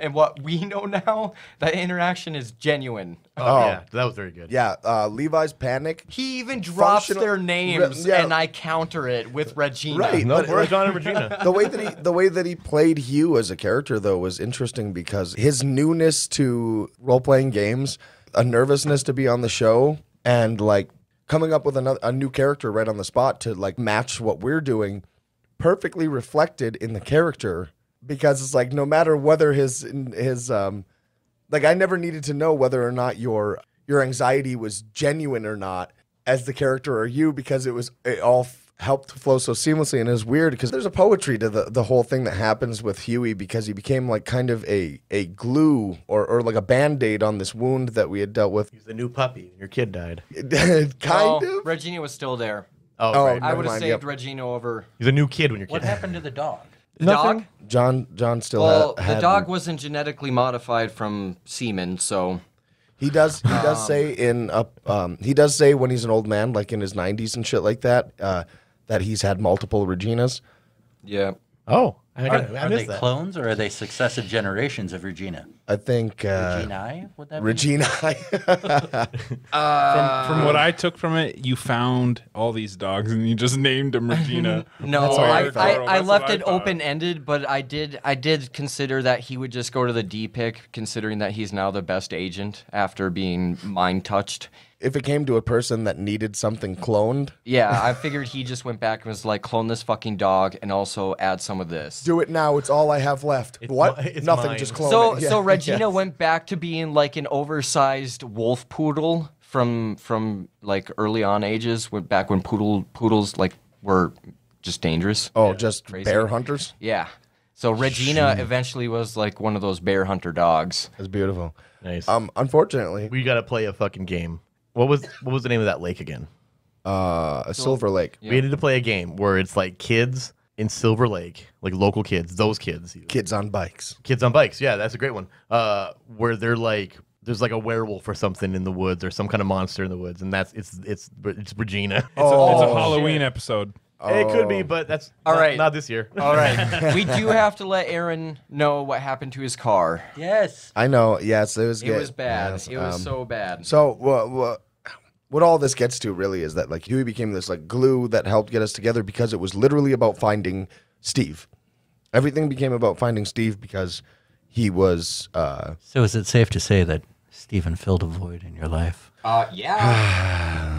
and what we know now, that interaction is genuine. Oh, oh yeah, that was very good. Yeah, uh, Levi's panic. He even drops their names, yeah. and I counter it with Regina. Right, no, we're John and Regina. The way that he, the way that he played Hugh as a character though was interesting because his newness to role playing games, a nervousness to be on the show, and like coming up with another a new character right on the spot to like match what we're doing, perfectly reflected in the character. Because it's like no matter whether his his um, like I never needed to know whether or not your your anxiety was genuine or not as the character or you, because it was it all f helped flow so seamlessly. And it was weird because there's a poetry to the the whole thing that happens with Huey because he became like kind of a a glue or or like a band-aid on this wound that we had dealt with. He's the new puppy. Your kid died. kind well, of. Regina was still there. Oh, oh right. I would have saved yep. Regina over. He's a new kid when your kid. What happened to the dog? Nothing. Dog? John John still well, ha had the dog wasn't genetically modified from semen, so he does he does um, say in a, um he does say when he's an old man, like in his nineties and shit like that, uh that he's had multiple Reginas. Yeah. Oh. I are I are they that. clones or are they successive generations of Regina? I think uh, Regina. Would that Regina. uh, from, from what I took from it, you found all these dogs and you just named them Regina. No, that's I, I, I, I left it open ended, but I did I did consider that he would just go to the D pick, considering that he's now the best agent after being mind touched. If it came to a person that needed something cloned. Yeah, I figured he just went back and was like, clone this fucking dog and also add some of this. Do it now. It's all I have left. It's what? It's Nothing, mine. just clone so, it. Yeah. So Regina yes. went back to being like an oversized wolf poodle from from like early on ages, went back when poodle poodles like were just dangerous. Oh, yeah, just crazy. Bear hunters? Yeah. So Regina Shoot. eventually was like one of those bear hunter dogs. That's beautiful. Nice. Um, unfortunately. We got to play a fucking game. What was what was the name of that lake again? Uh, a Silver Lake. Yeah. We needed to play a game where it's like kids in Silver Lake, like local kids, those kids. Kids on bikes. Kids on bikes. Yeah, that's a great one. Uh, where they're like, there's like a werewolf or something in the woods or some kind of monster in the woods, and that's it's it's it's Regina. It's, oh, a, it's a Halloween shit. episode. Oh. It could be, but that's all not, right. Not this year. All right, we do have to let Aaron know what happened to his car. Yes, I know. Yes, it was. It good. was bad. Yes. It was um, so bad. So what? What? What all this gets to really is that like Huey became this like glue that helped get us together because it was literally about finding Steve. Everything became about finding Steve because he was. Uh, so is it safe to say that Steven filled a void in your life? Uh, yeah.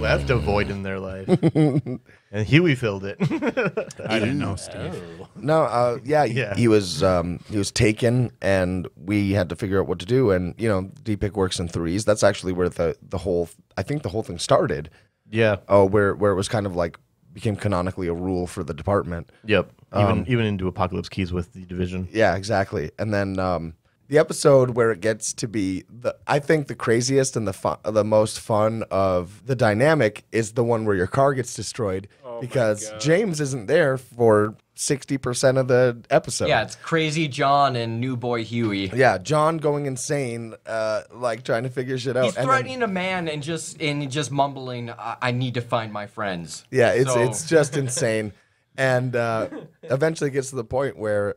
Left a void in their life, and Huey filled it. I didn't know, Steve. Oh. No, uh, yeah, yeah, he was um, he was taken, and we had to figure out what to do. And you know, D P I C works in threes. That's actually where the the whole I think the whole thing started. Yeah. Oh, uh, where where it was kind of like became canonically a rule for the department. Yep. Even um, even into Apocalypse Keys with the division. Yeah, exactly. And then um, the episode where it gets to be the I think the craziest and the fun, the most fun of the dynamic is the one where your car gets destroyed oh because James isn't there for sixty percent of the episode. Yeah, it's crazy John and new boy Huey. Yeah, John going insane, uh, like trying to figure shit out. He's and threatening then, a man and just and just mumbling, I, I need to find my friends. Yeah, it's so. it's just insane. And uh, eventually gets to the point where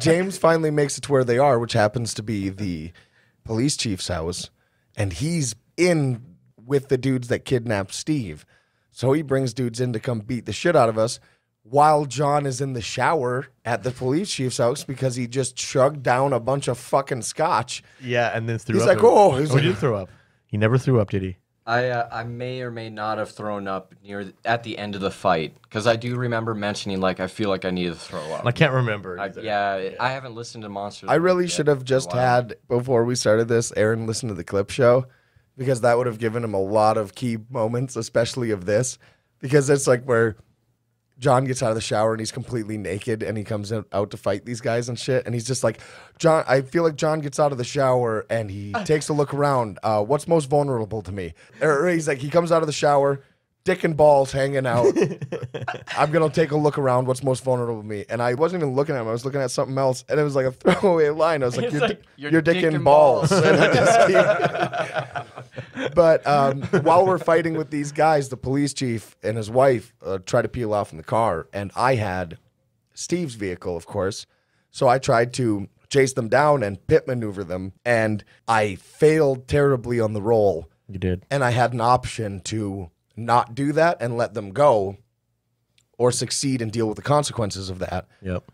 James finally makes it to where they are, which happens to be the police chief's house. And he's in with the dudes that kidnapped Steve. So he brings dudes in to come beat the shit out of us while John is in the shower at the police chief's house because he just chugged down a bunch of fucking scotch. Yeah, and then threw he's up. Like, oh, he's oh, like, oh. He did throw up. He never threw up, did he? I, uh, I may or may not have thrown up near th at the end of the fight, because I do remember mentioning, like, I feel like I needed to throw up. I can't remember. I, yeah, yeah, I haven't listened to Monster of the Week. I really should have just had, before we started this, Aaron listen to the clip show, because that would have given him a lot of key moments, especially of this, because it's like where John gets out of the shower and he's completely naked and he comes in, out to fight these guys and shit. And he's just like, John, I feel like John gets out of the shower and he takes a look around. Uh, what's most vulnerable to me? Or he's like, he comes out of the shower, dick and balls hanging out. I'm going to take a look around. What's most vulnerable to me? And I wasn't even looking at him. I was looking at something else. And it was like a throwaway line. I was like, you're, like, di you're dick, dick and, and balls. balls. And I just keep... But um, while we're fighting with these guys, the police chief and his wife uh, try to peel off in the car, and I had Steve's vehicle, of course, so I tried to chase them down and pit maneuver them, and I failed terribly on the roll. You did. And I had an option to not do that and let them go or succeed and deal with the consequences of that. Yep.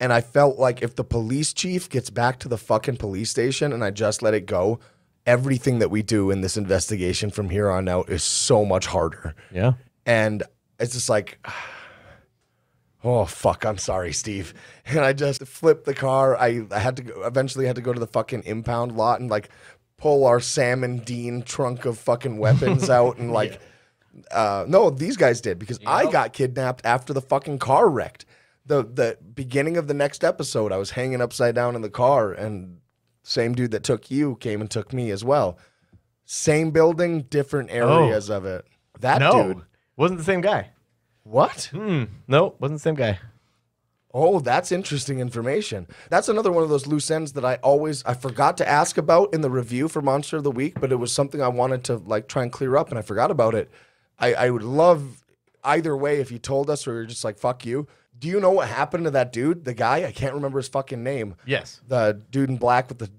And I felt like if the police chief gets back to the fucking police station and I just let it go, everything that we do in this investigation from here on out is so much harder. Yeah. And it's just like, oh, fuck, I'm sorry, Steve. And I just flipped the car. I, I had to go, eventually had to go to the fucking impound lot and, like, pull our Sam and Dean trunk of fucking weapons out. And, like, yeah. uh, no, these guys did because you I know? got kidnapped after the fucking car wrecked. The, the beginning of the next episode, I was hanging upside down in the car and... Same dude that took you came and took me as well. Same building, different areas oh. of it. That no. dude. Wasn't the same guy. What? Hmm. No, wasn't the same guy. Oh, that's interesting information. That's another one of those loose ends that I always, I forgot to ask about in the review for Monster of the Week, but it was something I wanted to like try and clear up and I forgot about it. I, I would love either way if you told us or you're just like, fuck you. Do you know what happened to that dude? The guy? I can't remember his fucking name. Yes. The dude in black with the,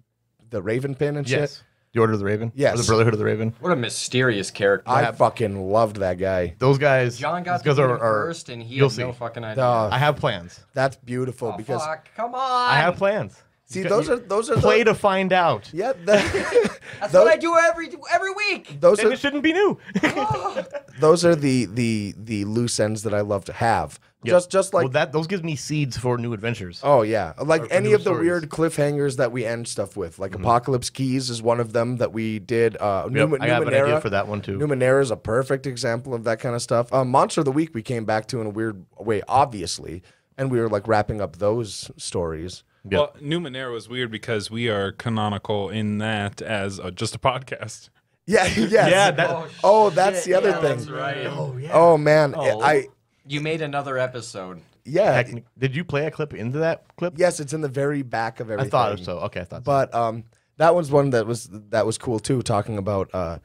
the raven pin and yes. shit? The Order of the Raven? Yes. Or the Brotherhood of the Raven? What a mysterious character. I have. fucking loved that guy. Those guys. John got to are, are, first and he has no fucking idea. Uh, I have plans. That's beautiful oh, because. Fuck, come on. I have plans. See, those are those are play the, to find out. Yeah, the, that's those, what I do every every week. Those then are, it shouldn't be new. oh. Those are the the the loose ends that I love to have. Yep. Just just like well, that, those gives me seeds for new adventures. Oh yeah, like or any of the stories. Weird cliffhangers that we end stuff with. Like mm-hmm. Apocalypse Keys is one of them that we did. Uh, yep, Num I have Numenera. An idea for that one too. Numenera is a perfect example of that kind of stuff. Uh, Monster of the Week we came back to in a weird way, obviously, and we were like wrapping up those stories. Yeah. Well, Numenera was weird because we are canonical in that as a, just a podcast. Yeah, yeah, yeah. That, oh, oh, that's the other yeah, thing. That's right. Oh, yeah. oh man, oh, I. You made another episode. Yeah. Did you play a clip into that clip? Yes, it's in the very back of everything. I thought so. Okay, I thought so. But um, that one's one that was that was cool too. Talking about, uh,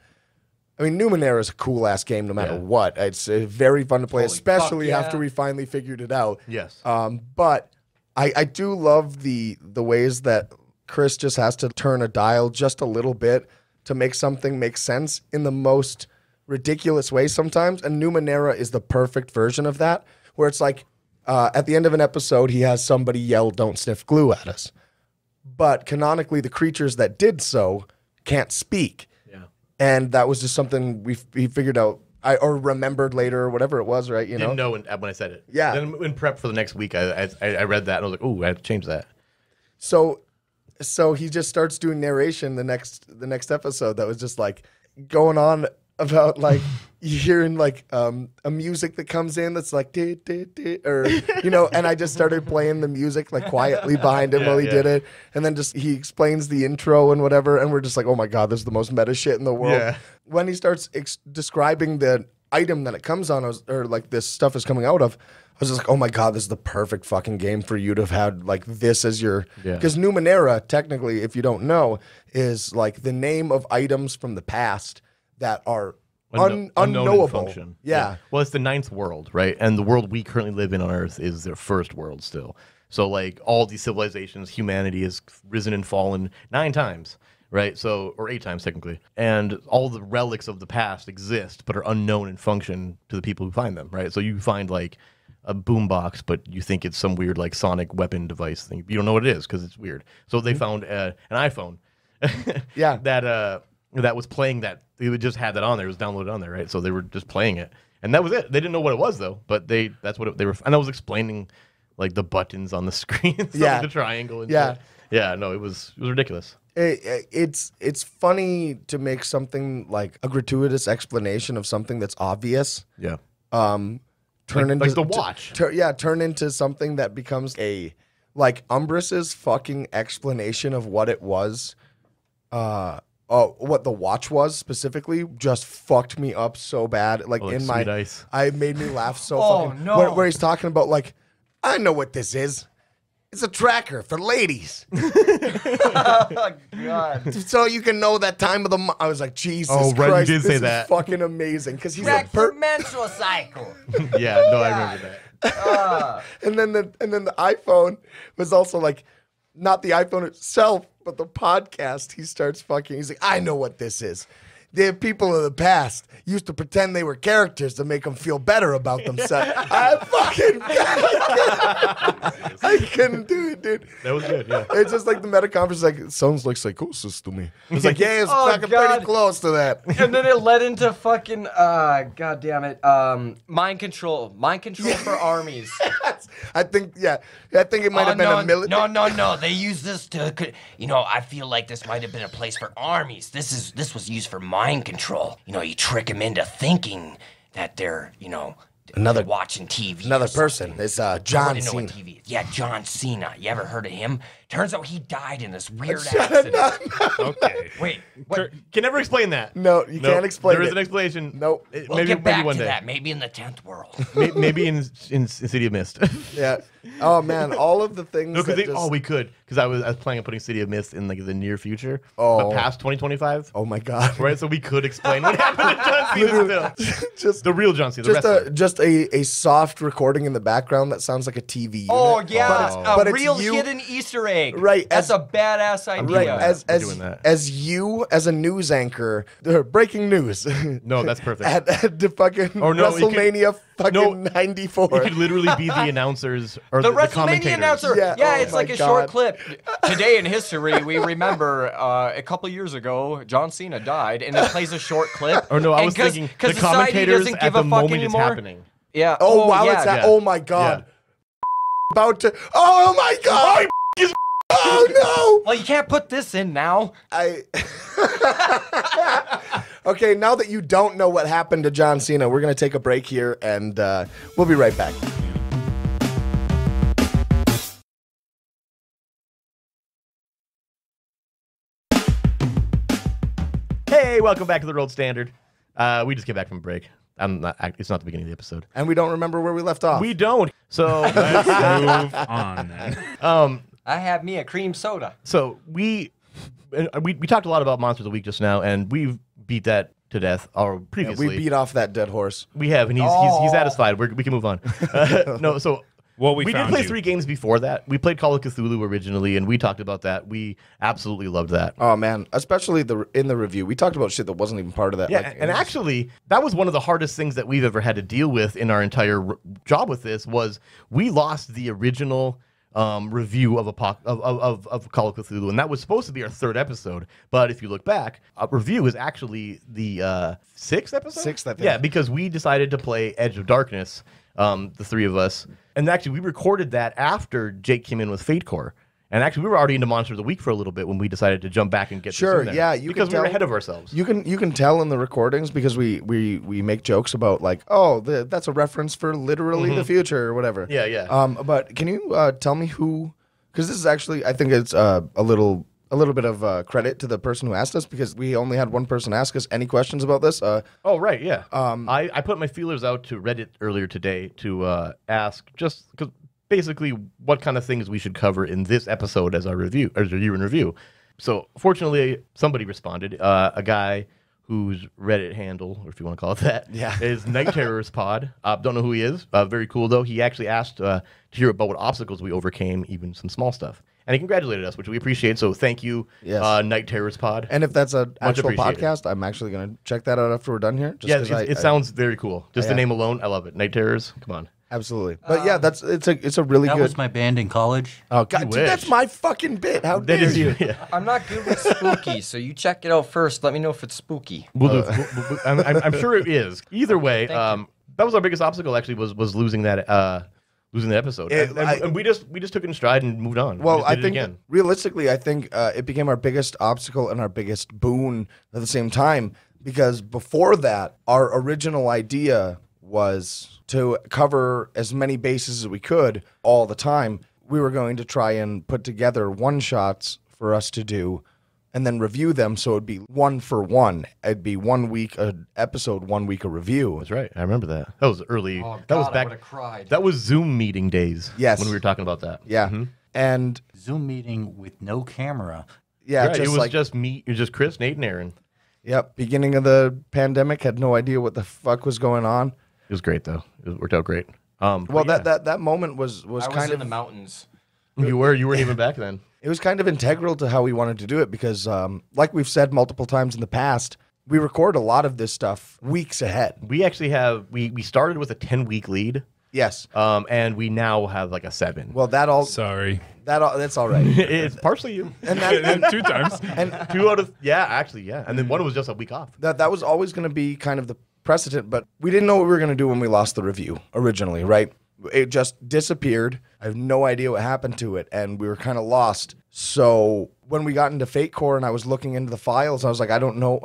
I mean, Numenera is a cool ass game no matter yeah. what. It's uh, very fun to play, Holy especially fuck, yeah. after we finally figured it out. Yes. Um, but. I, I do love the the ways that Chris just has to turn a dial just a little bit to make something make sense in the most ridiculous way sometimes. And Numenera is the perfect version of that, where it's like uh, at the end of an episode, he has somebody yell, "Don't sniff glue" at us. But canonically, the creatures that did so can't speak. Yeah. And that was just something we, we figured out. I, or remembered later, or whatever it was, right? You didn't know, know when, when I said it. Yeah. Then in prep for the next week, I I, I read that and I was like, "Ooh, I have to change that." So, so he just starts doing narration the next the next episode that was just like going on about like you hearing like um a music that comes in that's like dee, dee, dee, or you know, and I just started playing the music like quietly behind him yeah, while he yeah. did it, and then just he explains the intro and whatever, and we're just like, "Oh my god, this is the most meta shit in the world." Yeah. When he starts ex describing the item that it comes on, or like this stuff is coming out of, I was just like, oh my god, this is the perfect fucking game for you to have had like this as your... Because yeah. Numenera, technically, if you don't know, is like the name of items from the past that are un Unkno unknowable. Function. Yeah. yeah. Well, it's the ninth world, right? And the world we currently live in on Earth is their first world still. So like all these civilizations, humanity has risen and fallen nine times. Right, so or eight times technically, and all the relics of the past exist, but are unknown in function to the people who find them. Right, so you find like a boombox, but you think it's some weird like sonic weapon device thing. You don't know what it is because it's weird. So they found uh, an iPhone, yeah, that uh, that was playing that. It would just have that on there. It was downloaded on there, right? So they were just playing it, and that was it. They didn't know what it was though, but they that's what it, they were. And I was explaining like the buttons on the screen, so yeah, like the triangle, and yeah, stuff. yeah. No, it was it was ridiculous. It, it's it's funny to make something like a gratuitous explanation of something that's obvious. Yeah. Um, turn like, into like the watch. T t yeah, turn into something that becomes a like Umbris's fucking explanation of what it was. Uh oh, what the watch was specifically just fucked me up so bad. Like oh, in my, ice. I made me laugh so oh, fucking. No. Where, where he's talking about like, I know what this is. It's a tracker for ladies. Oh, God. So you can know that time of the month. I was like, Jesus oh, Christ, Ren did this say is that. fucking amazing. Because he's Track a menstrual cycle. Yeah, no, God. I remember that. Uh. And then the and then the iPhone was also like, not the iPhone itself, but the podcast. He starts fucking. He's like, I know what this is. The people of the past used to pretend they were characters to make them feel better about themselves. I fucking I couldn't do it, dude. That was good, yeah. It's just like the meta conference, like, it sounds like psychosis to me. It's like, yeah, it's oh, fucking God. pretty close to that. And then it led into fucking, uh, God damn it, um, mind control. Mind control yeah. for armies. I think, yeah, I think it might oh, have been no, a military. No, no, no, they used this to, you know, I feel like this might have been a place for armies. This is, this was used for mind Mind control. You know, you trick them into thinking that they're, you know, another watching T V. Another person. It's uh, John Cena. Know what T V is. Yeah, John Cena. You ever heard of him? Turns out he died in this weird accident. No, no, no. Okay. Wait. What? Can never explain that. No, you nope. can't explain it. There is it. an explanation. Nope. It, we'll maybe, get back maybe one to day. that. Maybe in the tenth world. Maybe, maybe in, in in City of Mist. Yeah. Oh man, all of the things. No, that they, just... Oh, we could because I was I was planning on putting City of Mist in like the near future. Oh. But past twenty twenty-five. Oh my God. Right. So we could explain what happened to John C. Literally, just the real John C. The just rest a, just a a soft recording in the background that sounds like a T V unit. Oh yeah, but it's, oh. But a it's real you, hidden Easter egg. Right. That's as, a badass idea. Right. As as as you as a news anchor, uh, breaking news. No, that's perfect. At, at the fucking or no, WrestleMania could, fucking no, ninety-four. You could literally be the announcers. Or the, the WrestleMania the announcer. Yeah, yeah oh it's like a God. short clip. Today in history, we remember uh, a couple years ago, John Cena died, and it plays a short clip. Or no, I was thinking the commentators at the moment it's happening. Yeah. Oh, oh wow, yeah. it's that. Yeah. Oh my God. Yeah. About to. Oh my God. Oh, oh no. Well, you can't put this in now. I. Okay, now that you don't know what happened to John Cena, we're going to take a break here, and uh, we'll be right back. Hey, welcome back to the Rolled Standard. Uh, we just came back from a break. I'm not. It's not the beginning of the episode, and we don't remember where we left off. We don't. So let's move on. Then. Um, I have me a cream soda. So we, we we talked a lot about Monster of the Week just now, and we've beat that to death. Or previously, yeah, we beat off that dead horse. We have, and he's oh. he's, he's satisfied. We're, we can move on. Uh, no, so. Well, we we did play you. three games before that. We played Call of Cthulhu originally, and we talked about that. We absolutely loved that. Oh, man. Especially the in the review. We talked about shit that wasn't even part of that. Yeah, like, and was... actually, that was one of the hardest things that we've ever had to deal with in our entire r job with this was we lost the original um, review of, Apoc of, of, of Call of Cthulhu, and that was supposed to be our third episode. But if you look back, a review is actually the uh, sixth episode? Sixth, I think. Yeah, because we decided to play Edge of Darkness, um, the three of us. And actually, we recorded that after Jake came in with Fate Core. And actually, we were already into Monster of the Week for a little bit when we decided to jump back and get sure, this in there. yeah, you because can we tell, were ahead of ourselves. You can you can tell in the recordings because we we we make jokes about like, oh, the, that's a reference for literally mm-hmm. the future or whatever. Yeah, yeah. Um, but can you uh, tell me who? Because this is actually, I think it's uh, a little. A little bit of uh, credit to the person who asked us because we only had one person ask us any questions about this. Uh, oh, right, yeah. Um, I, I put my feelers out to Reddit earlier today to uh, ask just cause basically what kind of things we should cover in this episode as our review, as a year in review. So fortunately, somebody responded. Uh, a guy whose Reddit handle, or if you want to call it that, yeah. is Night Terrorist Pod. Uh, don't know who he is. Uh, very cool, though. He actually asked uh, to hear about what obstacles we overcame, even some small stuff. And he congratulated us, which we appreciate. So thank you, yes. uh, Night Terrorist Pod. And if that's an actual podcast, I'm actually going to check that out after we're done here. Just yeah, it, I, it I, sounds very cool. Just I, the name alone, I love it. Night Terrors, come on. Absolutely. But um, yeah, that's it's a it's a really that good. That was my band in college. Oh God, dude, that's my fucking bit. How dare you? Yeah. I'm not good with spooky, so you check it out first. Let me know if it's spooky. We'll uh, do, we'll, we'll, I'm, I'm, I'm sure it is. Either way, um, that was our biggest obstacle. Actually, was was losing that. Uh, Losing the episode, it, and, and, I, and we just we just took it in stride and moved on. Well, we I think again. realistically, I think uh, it became our biggest obstacle and our biggest boon at the same time because before that, our original idea was to cover as many bases as we could all the time. We were going to try and put together one shots for us to do, and then review them. So it'd be one for one. It'd be one week an episode, one week a review. That's right. I remember that. That was early. Oh, that God, was back. I would have cried. That was Zoom meeting days. Yes, when we were talking about that. Yeah, mm-hmm. and Zoom meeting with no camera. Yeah, right. just it was like, just me. It was just Chris, Nate, and Aaron. Yep. Beginning of the pandemic, had no idea what the fuck was going on. It was great though. It worked out great. Um, well, that yeah. that that moment was was I kind was in of the mountains. You were. You weren't even back then. It was kind of integral to how we wanted to do it because, um, like we've said multiple times in the past, we record a lot of this stuff weeks ahead. We actually have, we, we started with a ten-week lead. Yes. Um, and we now have like a seven. Well, that all... Sorry. That all, that's all right. It's partially you. And that, and two times. And two out of... Yeah, actually, yeah. And then one was just a week off. That, that was always going to be kind of the precedent, but we didn't know what we were going to do when we lost the review originally, right? It just disappeared. I have no idea what happened to it, and we were kind of lost. So when we got into Fate Core and I was looking into the files, I was like, I don't know.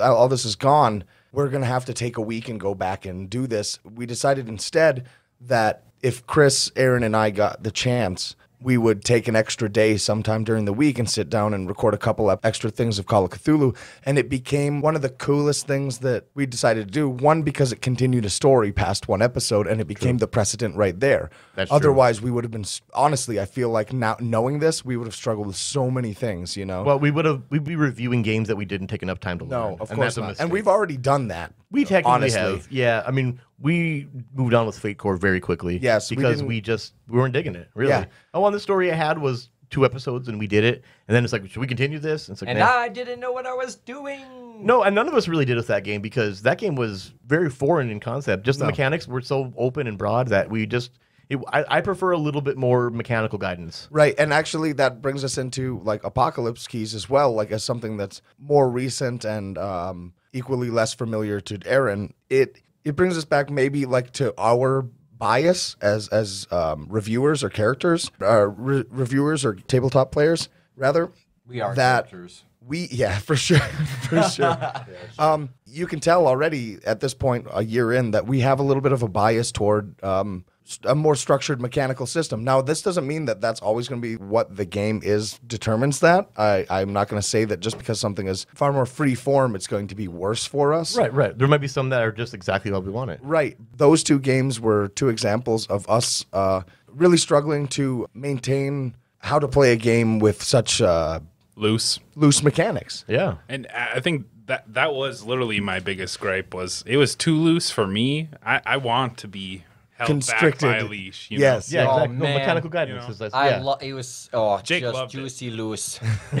All this is gone. We're going to have to take a week and go back and do this. We decided instead that if Chris, Aaron, and I got the chance we would take an extra day sometime during the week and sit down and record a couple of extra things of Call of Cthulhu. And it became one of the coolest things that we decided to do. One, because it continued a story past one episode and it became true. The precedent right there. That's Otherwise, true. we would have been, honestly, I feel like now knowing this, we would have struggled with so many things, you know? Well, we would have, we'd be reviewing games that we didn't take enough time to learn. No, of and course not. And we've already done that. We technically honestly. have. Yeah, I mean, we moved on with Fate Core very quickly. Yes. Because we, we just, we weren't digging it, really. Yeah. Oh, and the story I had was two episodes and we did it. And then it's like, should we continue this? And, it's like, and I didn't know what I was doing. No, and none of us really did with that game because that game was very foreign in concept. Just the no. mechanics were so open and broad that we just... It, I, I prefer a little bit more mechanical guidance. Right, and actually that brings us into like Apocalypse Keys as well, like as something that's more recent and um, equally less familiar to Aaron. It it brings us back maybe like to our bias as as um, reviewers or characters, uh, re reviewers or tabletop players rather. We are that characters. We yeah for sure for sure. Yeah, sure. Um, you can tell already at this point a year in that we have a little bit of a bias toward. Um, a more structured mechanical system. Now, this doesn't mean that that's always going to be what the game is determines that. I, I'm not going to say that just because something is far more free form, it's going to be worse for us. Right, right. There might be some that are just exactly what we want it. Right. Those two games were two examples of us uh, really struggling to maintain how to play a game with such uh, loose loose mechanics. Yeah. And I think that that was literally my biggest gripe was it was too loose for me. I, I want to be... Constricted back by a leash, you yes, know? yeah, exactly. Oh, no, mechanical guidance. You know? is I yeah. It was oh, Jake just loved juicy it. loose. Oh,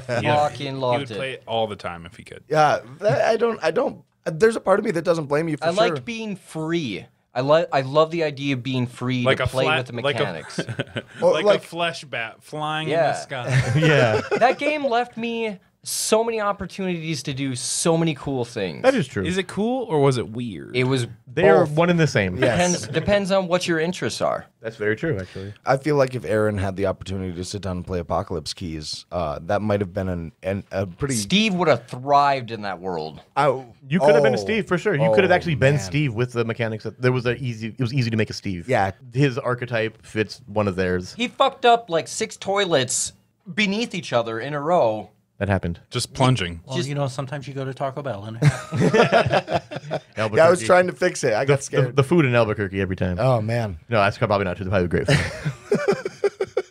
fucking loved he would it. Play it all the time if he could. Yeah, that, I don't. I don't. There's a part of me that doesn't blame you. For I sure. like being free. I like. I love the idea of being free like to play flat, with the mechanics. Like a, well, like like, a flesh bat flying yeah. in the sky. Yeah, that game left me so many opportunities to do so many cool things. That is true. Is it cool or was it weird? It was They're both. one and the same. Depends, yes. depends on what your interests are. That's very true, actually. I feel like if Aaron had the opportunity to sit down and play Apocalypse Keys, uh, that might have been an, an, a pretty... Steve would have thrived in that world. I, you could oh, have been a Steve, for sure. You oh, could have actually been man. Steve with the mechanics. That, there was an easy. It was easy to make a Steve. Yeah. His archetype fits one of theirs. He fucked up like six toilets beneath each other in a row. That happened. Just plunging. Well, Just, you know, sometimes you go to Taco Bell. And yeah, I was trying to fix it. I got the, scared. The, the food in Albuquerque every time. Oh, man. No, that's probably not true. Probably great food.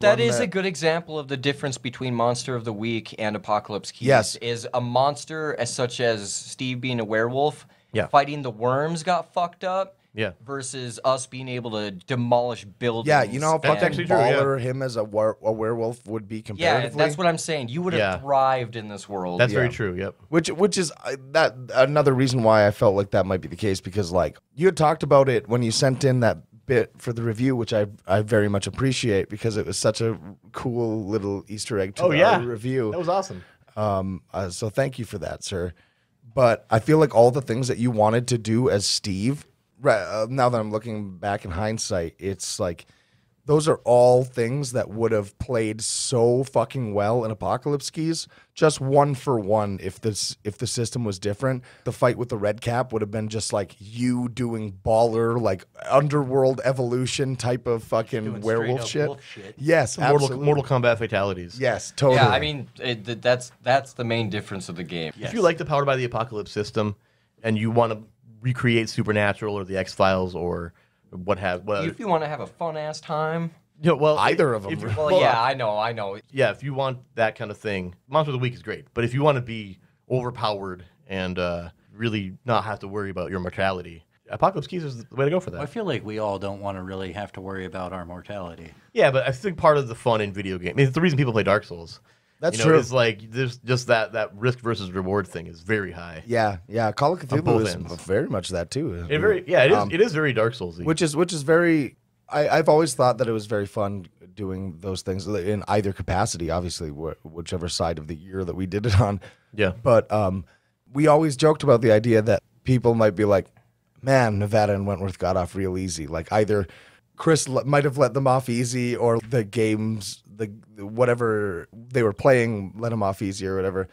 That is a good example of the difference between Monster of the Week and Apocalypse Keys. Yes. Is a monster as such as Steve being a werewolf, yeah. fighting the worms got fucked up. Yeah. Versus us being able to demolish buildings. Yeah, you know how fucking actually true, baller yeah. him as a, were a werewolf would be comparatively. Yeah, that's what I'm saying. You would have yeah. thrived in this world. That's yeah. very true. Yep. Which, which is uh, that another reason why I felt like that might be the case because like you had talked about it when you sent in that bit for the review, which I I very much appreciate because it was such a cool little Easter egg to oh, the yeah. review. That was awesome. Um. Uh, so thank you for that, sir. But I feel like all the things that you wanted to do as Steve. Right, uh, now that I'm looking back in hindsight, it's like those are all things that would have played so fucking well in Apocalypse Keys. Just one for one, if this if the system was different, the fight with the red cap would have been just like you doing baller, like underworld evolution type of fucking werewolf shit. shit. Yes, Mortal, Mortal Kombat fatalities. Yes, totally. Yeah, I mean it, that's that's the main difference of the game. Yes. If you like the Powered by the Apocalypse system, and you want to recreate Supernatural or the X-Files or what have well, if you want to have a fun ass time. Yeah, well, either of them. If, well, well, yeah, I know, I know. Yeah, if you want that kind of thing, Monster of the Week is great. But if you want to be overpowered and uh, really not have to worry about your mortality, Apocalypse Keys is the way to go for that. I feel like we all don't want to really have to worry about our mortality. Yeah, but I think part of the fun in video games, I mean, it's the reason people play Dark Souls. That's you know, true. It's like there's just that that risk versus reward thing is very high. Yeah, yeah. Call of Cthulhu is ends. very much that too. It very, yeah, it is. Um, it is very Dark Souls-y. Which is which is very. I, I've always thought that it was very fun doing those things in either capacity. Obviously, wh whichever side of the year that we did it on. Yeah. But um, we always joked about the idea that people might be like, "Man, Nevada and Wentworth got off real easy." Like either Chris might have let them off easy, or the games. The whatever they were playing let them off easy or whatever,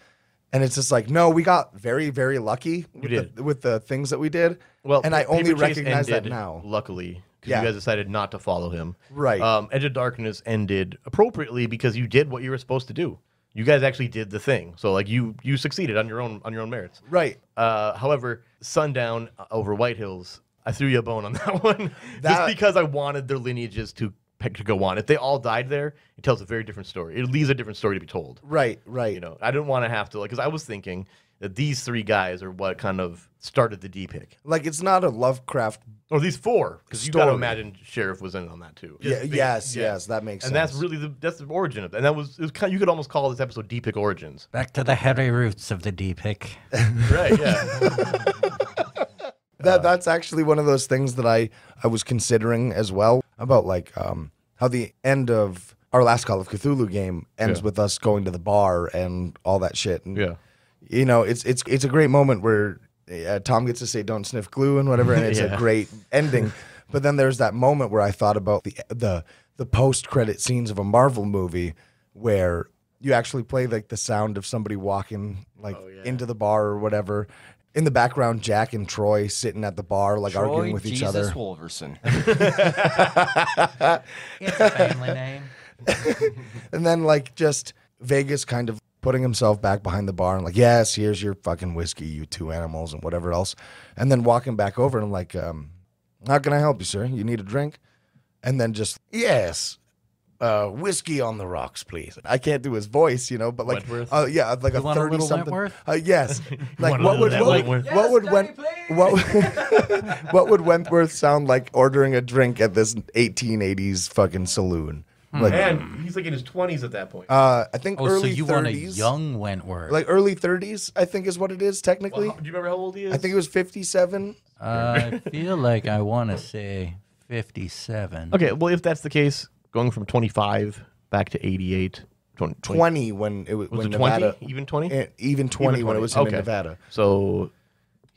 and it's just like no, we got very very lucky with the, with the things that we did. Well, and I only recognize that now. Luckily, because yeah. you guys decided not to follow him. Right. Um, Edge of Darkness ended appropriately because you did what you were supposed to do. You guys actually did the thing, so like you you succeeded on your own on your own merits. Right. Uh, however, Sundown over White Hills, I threw you a bone on that one that... just because I wanted their lineages to. to go on. If they all died there, it tells a very different story. It leaves a different story to be told. Right, right. You know, I didn't want to have to, like, because I was thinking that these three guys are what kind of started the D-pick. Like, it's not a Lovecraft Or these four, because you got to imagine Sheriff was in on that, too. Yeah, big, yes, yeah. yes, that makes and sense. And that's really the, that's the origin of it. And that was, it was kind of, you could almost call this episode D-pick Origins. Back to the hairy roots of the D-pick. Right, yeah. That, that's actually one of those things that I, I was considering as well, about like um, how the end of our last Call of Cthulhu game ends yeah. with us going to the bar and all that shit. And, yeah. you know, it's it's it's a great moment where uh, Tom gets to say don't sniff glue and whatever, and it's yeah. a great ending. But then there's that moment where I thought about the the, the post-credit scenes of a Marvel movie where you actually play like the sound of somebody walking like oh, yeah. into the bar or whatever. In the background, Jack and Troy sitting at the bar, like Troy, arguing with Jesus each other. Wolverson. It's a family name. And then, like, just Vegas kind of putting himself back behind the bar and like, yes, here's your fucking whiskey, you two animals, and whatever else. And then walking back over and like, um, how can I help you, sir? You need a drink? And then just, yes. Uh, whiskey on the rocks, please. I can't do his voice, you know, but like, uh, yeah, like you a thirty-something. Uh, yes, like what would what would yes, what would Went what would, what would Wentworth sound like ordering a drink at this eighteen eighties fucking saloon? Like, and he's like in his twenties at that point. Uh, I think oh, early so you thirties. Want a young Wentworth, like early thirties, I think is what it is technically. Well, how, do you remember how old he is? I think it was fifty-seven. Uh, I feel like I want to say fifty-seven. Okay, well, if that's the case. Going from twenty-five back to eighty-eight. twenty, twenty. twenty when it was, was when it Nevada. twenty? Even twenty? Even, even twenty when it was okay. in Nevada. So,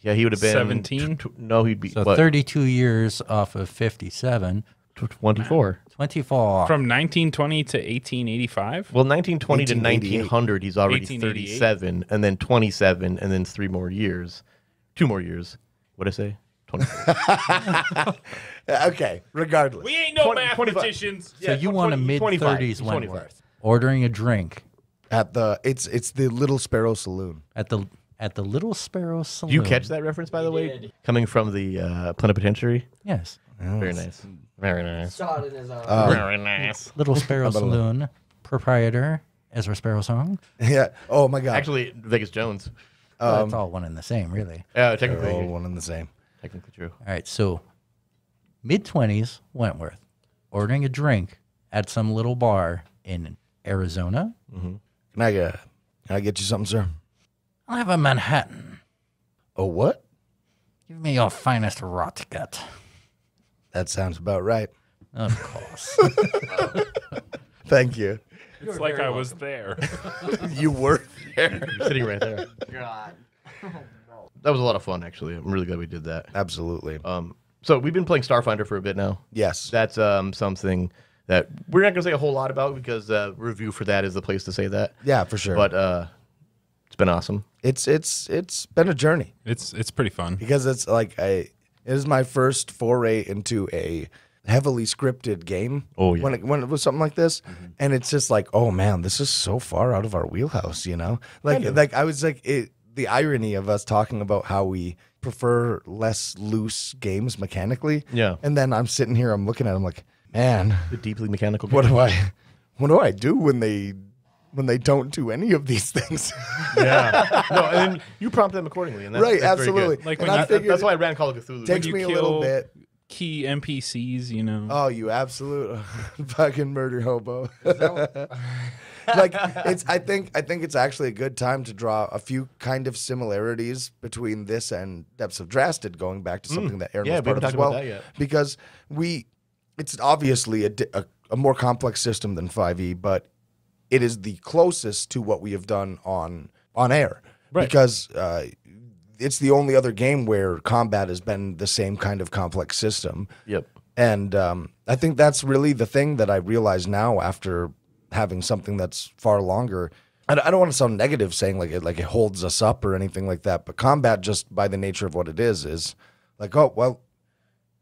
yeah, he would have been. seventeen? No, he'd be. So what? thirty-two years off of fifty-seven. twenty-four. twenty-four. From nineteen twenty to eighteen eighty-five? Well, nineteen twenty to nineteen hundred, he's already thirty-seven, and then twenty-seven, and then three more years. Two more years. What'd I say? Okay, regardless. We ain't no twenty, mathematicians. So yeah, you want a mid-thirties Wentworth ordering a drink at the it's it's the Little Sparrow Saloon. At the at the Little Sparrow Saloon. Do you catch that reference, by the he way? Did. Coming from the uh, plenipotentiary? Yes. yes. Very nice. Very nice. Saw it in his eyes. Uh, Very nice. Little Sparrow Saloon proprietor Ezra Sparrow Song. Yeah. Oh my god. Actually, Vegas Jones. Well, um, it's all one and the same, really. Yeah, uh, technically. They're all one and the same. Technically true. All right, so mid-twenties Wentworth ordering a drink at some little bar in Arizona. Mm-hmm. Can I get, can I get you something, sir? I'll have a Manhattan. A what? Give me your finest rot gut. That sounds about right. Of course. Thank you. It's You're like I welcome. was there. You were there. You're sitting right there. God. That was a lot of fun, actually. I'm really glad we did that. Absolutely. Um, so we've been playing Starfinder for a bit now. Yes. That's um, something that we're not going to say a whole lot about because uh, review for that is the place to say that. Yeah, for sure. But uh, it's been awesome. It's it's it's been a journey. It's it's pretty fun because it's like a, it is my first foray into a heavily scripted game. Oh yeah. When it, when it was something like this, mm-hmm. and it's just like, oh man, this is so far out of our wheelhouse, you know? Like kind of. like I was like it. The irony of us talking about how we prefer less loose games mechanically. Yeah. And then I'm sitting here, I'm looking at them like, man, the deeply mechanical game. What do I what do I do when they when they don't do any of these things? Yeah. No, and you prompt them accordingly. And that's, right, that's absolutely. Like and I figured, that's why I ran Call of Cthulhu. Takes me a little bit. Key N P Cs, you know. Oh, you absolute fucking murder hobo. Like it's, I think, I think it's actually a good time to draw a few kind of similarities between this and Depths of Drastad, going back to something mm. that Aaron yeah, was part of as well, that yet. because we, it's obviously a, a a more complex system than five E, but it is the closest to what we have done on on air, right. because uh, it's the only other game where combat has been the same kind of complex system. Yep, and um, I think that's really the thing that I realize now after. Having something that's far longer. I don't want to sound negative saying like it, like it holds us up or anything like that, but combat just by the nature of what it is is like, oh, well,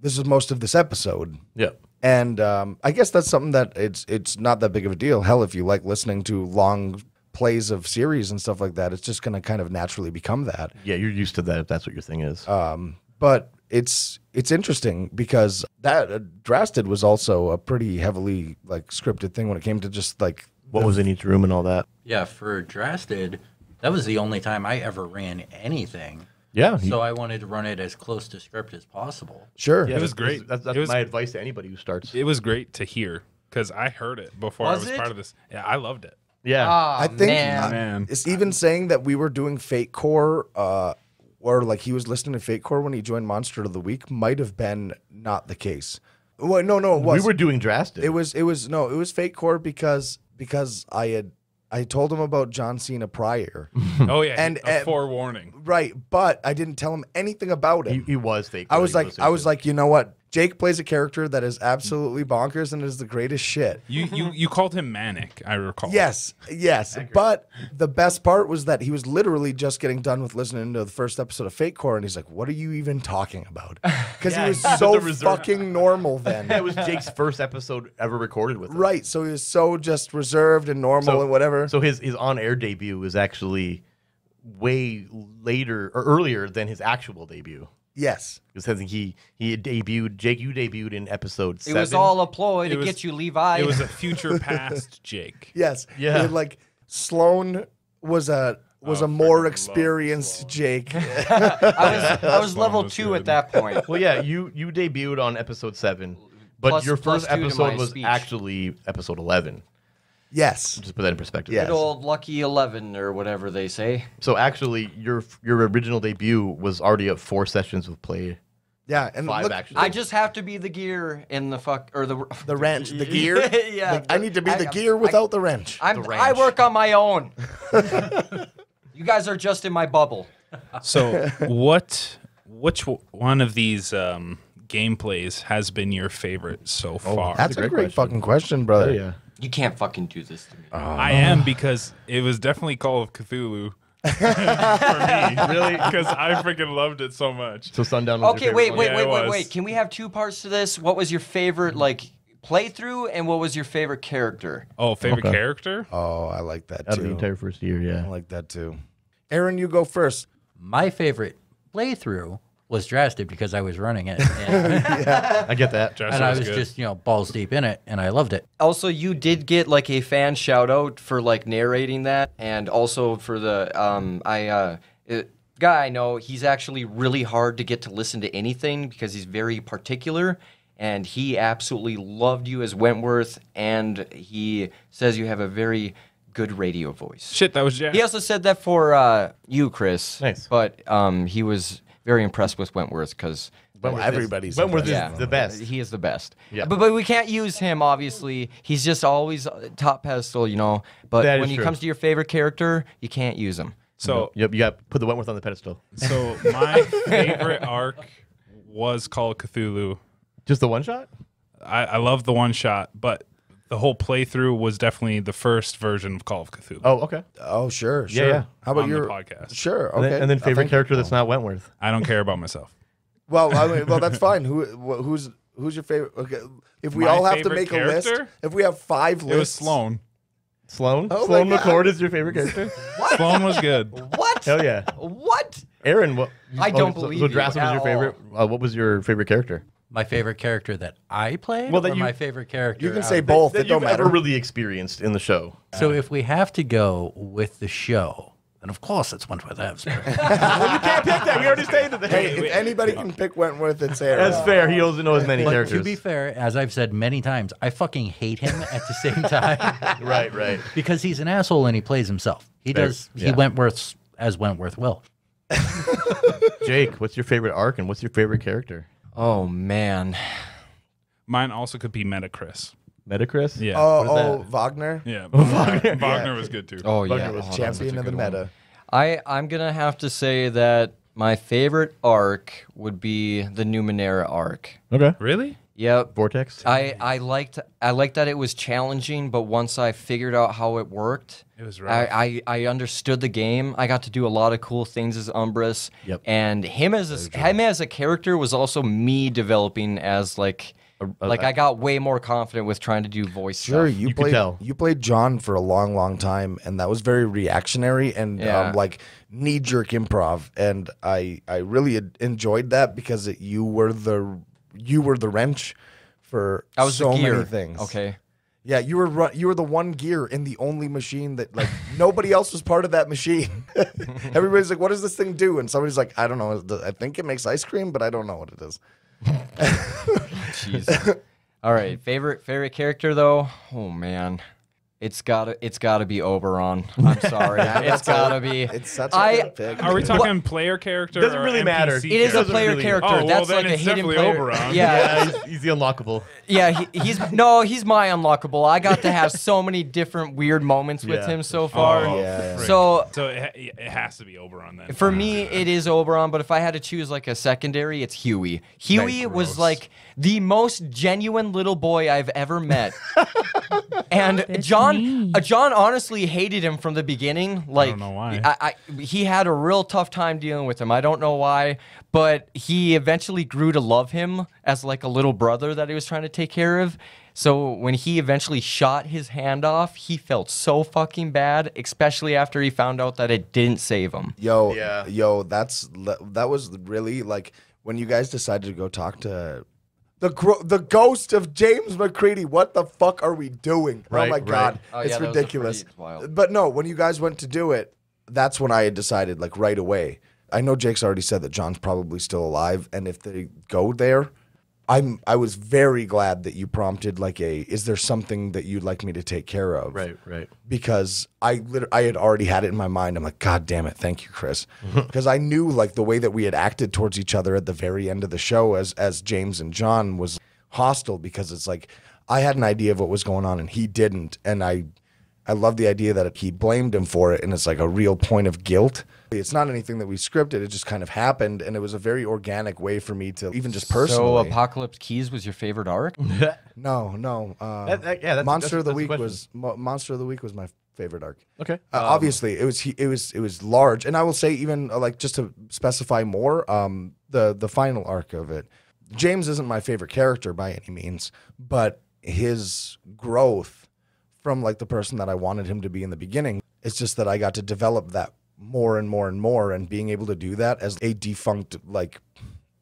this is most of this episode. Yeah. And um, I guess that's something that it's it's not that big of a deal. Hell, if you like listening to long plays of series and stuff like that, it's just going to kind of naturally become that. Yeah, you're used to that if that's what your thing is. Um, but it's it's interesting because that uh, Drastad was also a pretty heavily like scripted thing when it came to just like what the, was in each room and all that. Yeah, for Drastad, that was the only time I ever ran anything. Yeah. So I wanted to run it as close to script as possible. Sure. Yeah, it was great. That's, that's it was, my advice to anybody who starts. It was great to hear because I heard it before was I was it? part of this. Yeah, I loved it. Yeah. Oh, I think man. Uh, man. It's even saying that we were doing Fate Core uh, or like he was listening to Fate Core when he joined Monster of the Week might have been not the case. Well, no, no, it was. We were doing Drastad. It was, it was, no, it was Fate Core because, because I had. I told him about John Cena prior. Oh, yeah. And a uh, forewarning. Right. But I didn't tell him anything about it. He, he was fake. I was like, I was like, you know what? Jake plays a character that is absolutely bonkers and is the greatest shit. You you, you called him manic, I recall. Yes. Yes. Accurate. But the best part was that he was literally just getting done with listening to the first episode of Fate Core. And he's like, what are you even talking about? Because yeah, he was so fucking normal then. That was Jake's first episode ever recorded with him. Right. So he was so just reserved and normal so, and whatever. So his, his on-air debut was actually way later or earlier than his actual debut. Yes. Because he he debuted, Jake, you debuted in episode seven. It was all a ploy to was, get you Levi. It was a future past Jake. Yes. Yeah. And like Sloan was a was oh, a more experienced Jake. I was, I was level was two good. at that point. Well, yeah, you you debuted on episode seven, but plus, your first episode was speech. actually episode eleven. Yes. Just put that in perspective. Yes. Good old lucky eleven or whatever they say. So actually, your your original debut was already at four sessions with play. Yeah, and five look, actually. I just have to be the gear in the fuck or the the wrench, the gear. Yeah, the, I need to be I, the gear without I, the wrench. I'm, the wrench. I work on my own. You guys are just in my bubble. So what? Which one of these? Um, gameplays has been your favorite so far? Oh, that's, that's a great, a great question. fucking question, brother. Oh, yeah. You can't fucking do this to me. Uh, I am, because it was definitely Call of Cthulhu for me. Really? Because I freaking loved it so much. So Sundown was Okay, your wait, wait, yeah, wait, wait, wait. Can we have two parts to this? What was your favorite, like, playthrough, and what was your favorite character? Oh, favorite okay. character? Oh, I like that, That'd too. That the entire first year, yeah. I like that, too. Aaron, you go first. My favorite playthrough was Drastad because I was running it. And yeah, I get that. Drastad and I was, was just, you know, balls deep in it, and I loved it. Also, you did get like a fan shout out for like narrating that, and also for the um, I uh, it, guy I know. He's actually really hard to get to listen to anything because he's very particular, and he absolutely loved you as Wentworth, and he says you have a very good radio voice. Shit, that was Jack. He also said that for uh, you, Chris. Nice, but um, he was very impressed with Wentworth because well, everybody's Wentworth is the best. He is the best. Yeah. But but we can't use him, obviously. He's just always top pedestal, you know. But when it comes to your favorite character, you can't use him. So yep, you got to put the Wentworth on the pedestal. So my favorite arc was Call of Cthulhu. Just the one shot? I, I love the one shot, but the whole playthrough was definitely the first version of Call of Cthulhu. Oh, okay. Oh, sure, sure. Yeah, yeah. How about on your the podcast? Sure, okay. And then, and then favorite character that's not Wentworth. I don't care about myself. Well, I mean, well, that's fine. Who, who's, who's your favorite? Okay, if we My all have to make character? a list, if we have five lists, it was Sloan. Sloan? Oh, Sloan McCord is your favorite character? What? Sloan was good. What? Hell yeah. What? Aaron, what? I don't oh, believe so, so Drastad was your favorite. Uh, what was your favorite character? My favorite character that I played, well, that or you, my favorite character you can say both. That, that, that don't you've matter. Ever really experienced in the show. So uh, if we have to go with the show, then of course it's Wentworth Evans. Well, you can't pick that. We already stated that. Hey, if anybody can pick Wentworth, it's Aaron. That's fair. He doesn't know as many but characters. To be fair, as I've said many times, I fucking hate him at the same time. Right, right. Because he's an asshole and he plays himself. He fair. does. Yeah. He Wentworths as Wentworth will. Jake, what's your favorite arc and what's your favorite character? Oh, man. Mine also could be Metachris. Metachris? Yeah. Oh, oh Wagner? Yeah. Wagner, Wagner yeah. was good, too. Oh, Wagner yeah. Was oh, champion of the meta. One. I, I'm going to have to say that my favorite arc would be the Numenera arc. Okay. Really? Yep. Vortex. I, I liked I liked that it was challenging, but once I figured out how it worked, it was right. I, I, I understood the game. I got to do a lot of cool things as Umbris. Yep. And him as a, him as a character was also me developing as like a, like a, I got way more confident with trying to do voice sure, stuff. Sure, you, you played you played John for a long, long time, and that was very reactionary and yeah. um, like knee-jerk improv. And I I really enjoyed that because it, you were the You were the wrench for I was so the gear. many things. Okay, yeah, you were you were the one gear in the only machine that like nobody else was part of that machine. Everybody's like, "What does this thing do?" And somebody's like, "I don't know. I think it makes ice cream, but I don't know what it is." Jeez. All right, favorite favorite character though. Oh man, it's gotta it's gotta be Oberon. I'm sorry, it's gotta be. It's such a I, good pick. Are we talking well, player character? Doesn't really or matter. N P C it is character. a player really character. Oh, well, that's like it's a hidden player. Oberon. Yeah, yeah he's, he's the unlockable. Yeah, he, he's no, he's my unlockable. I got to have so many different weird moments with yeah. him so far. Oh, yeah. So so it, ha it has to be Oberon then. For me, it is Oberon. But if I had to choose like a secondary, it's Huey. Huey That's was gross. like the most genuine little boy I've ever met, and John. Uh, John honestly hated him from the beginning. Like, I don't know why. I, I, he had a real tough time dealing with him. I don't know why, but he eventually grew to love him as like a little brother that he was trying to take care of. So when he eventually shot his hand off, he felt so fucking bad, especially after he found out that it didn't save him. Yo, yeah. yo, that's that was really like when you guys decided to go talk to. The, gro the ghost of James McCready. What the fuck are we doing? Right, oh, my right. God. Oh, it's yeah, ridiculous. Pretty, but no, when you guys went to do it, that's when I had decided, like, right away. I know Jake's already said that John's probably still alive, and if they go there, I'm, I was very glad that you prompted, like, a, is there something that you'd like me to take care of? Right, right. Because I, literally, I had already had it in my mind. I'm like, God damn it. Thank you, Chris. Because I knew, like, the way that we had acted towards each other at the very end of the show as, as James and John was hostile because it's like, I had an idea of what was going on and he didn't. And I, I love the idea that he blamed him for it. And it's like a real point of guilt. It's not anything that we scripted. It just kind of happened, and it was a very organic way for me to even just personally. So, Apocalypse Keys was your favorite arc? no, no. Uh, that, that, yeah, that's, Monster that's, of the that's Week was Mo Monster of the Week was my favorite arc. Okay. Uh, um, obviously, it was he, it was it was large, and I will say even uh, like just to specify more, um, the the final arc of it. James isn't my favorite character by any means, but his growth from like the person that I wanted him to be in the beginning. It's just that I got to develop that more and more and more, and being able to do that as a defunct, like,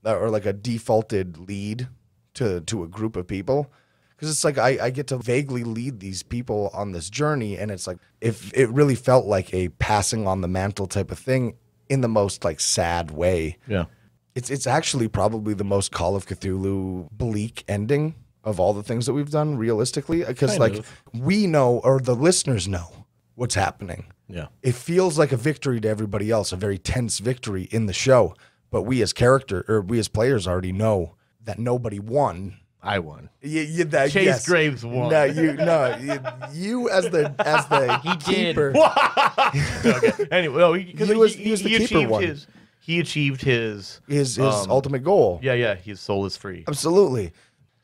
or like a defaulted lead to to a group of people, because it's like I, I get to vaguely lead these people on this journey, and it's like if it really felt like a passing on the mantle type of thing in the most like sad way. Yeah, it's it's actually probably the most Call of Cthulhu bleak ending of all the things that we've done realistically, because like of. we know, or the listeners know, what's happening. Yeah, it feels like a victory to everybody else, a very tense victory in the show. But we as character, or we as players, already know that nobody won. I won. You, you, that, Chase yes. Graves won. No, you, no, you, you as the as the he keeper. Did. okay. Anyway, well, he, he, was, he, he was the he keeper one. His, he achieved his his, his um, ultimate goal. Yeah, yeah. His soul is free. Absolutely.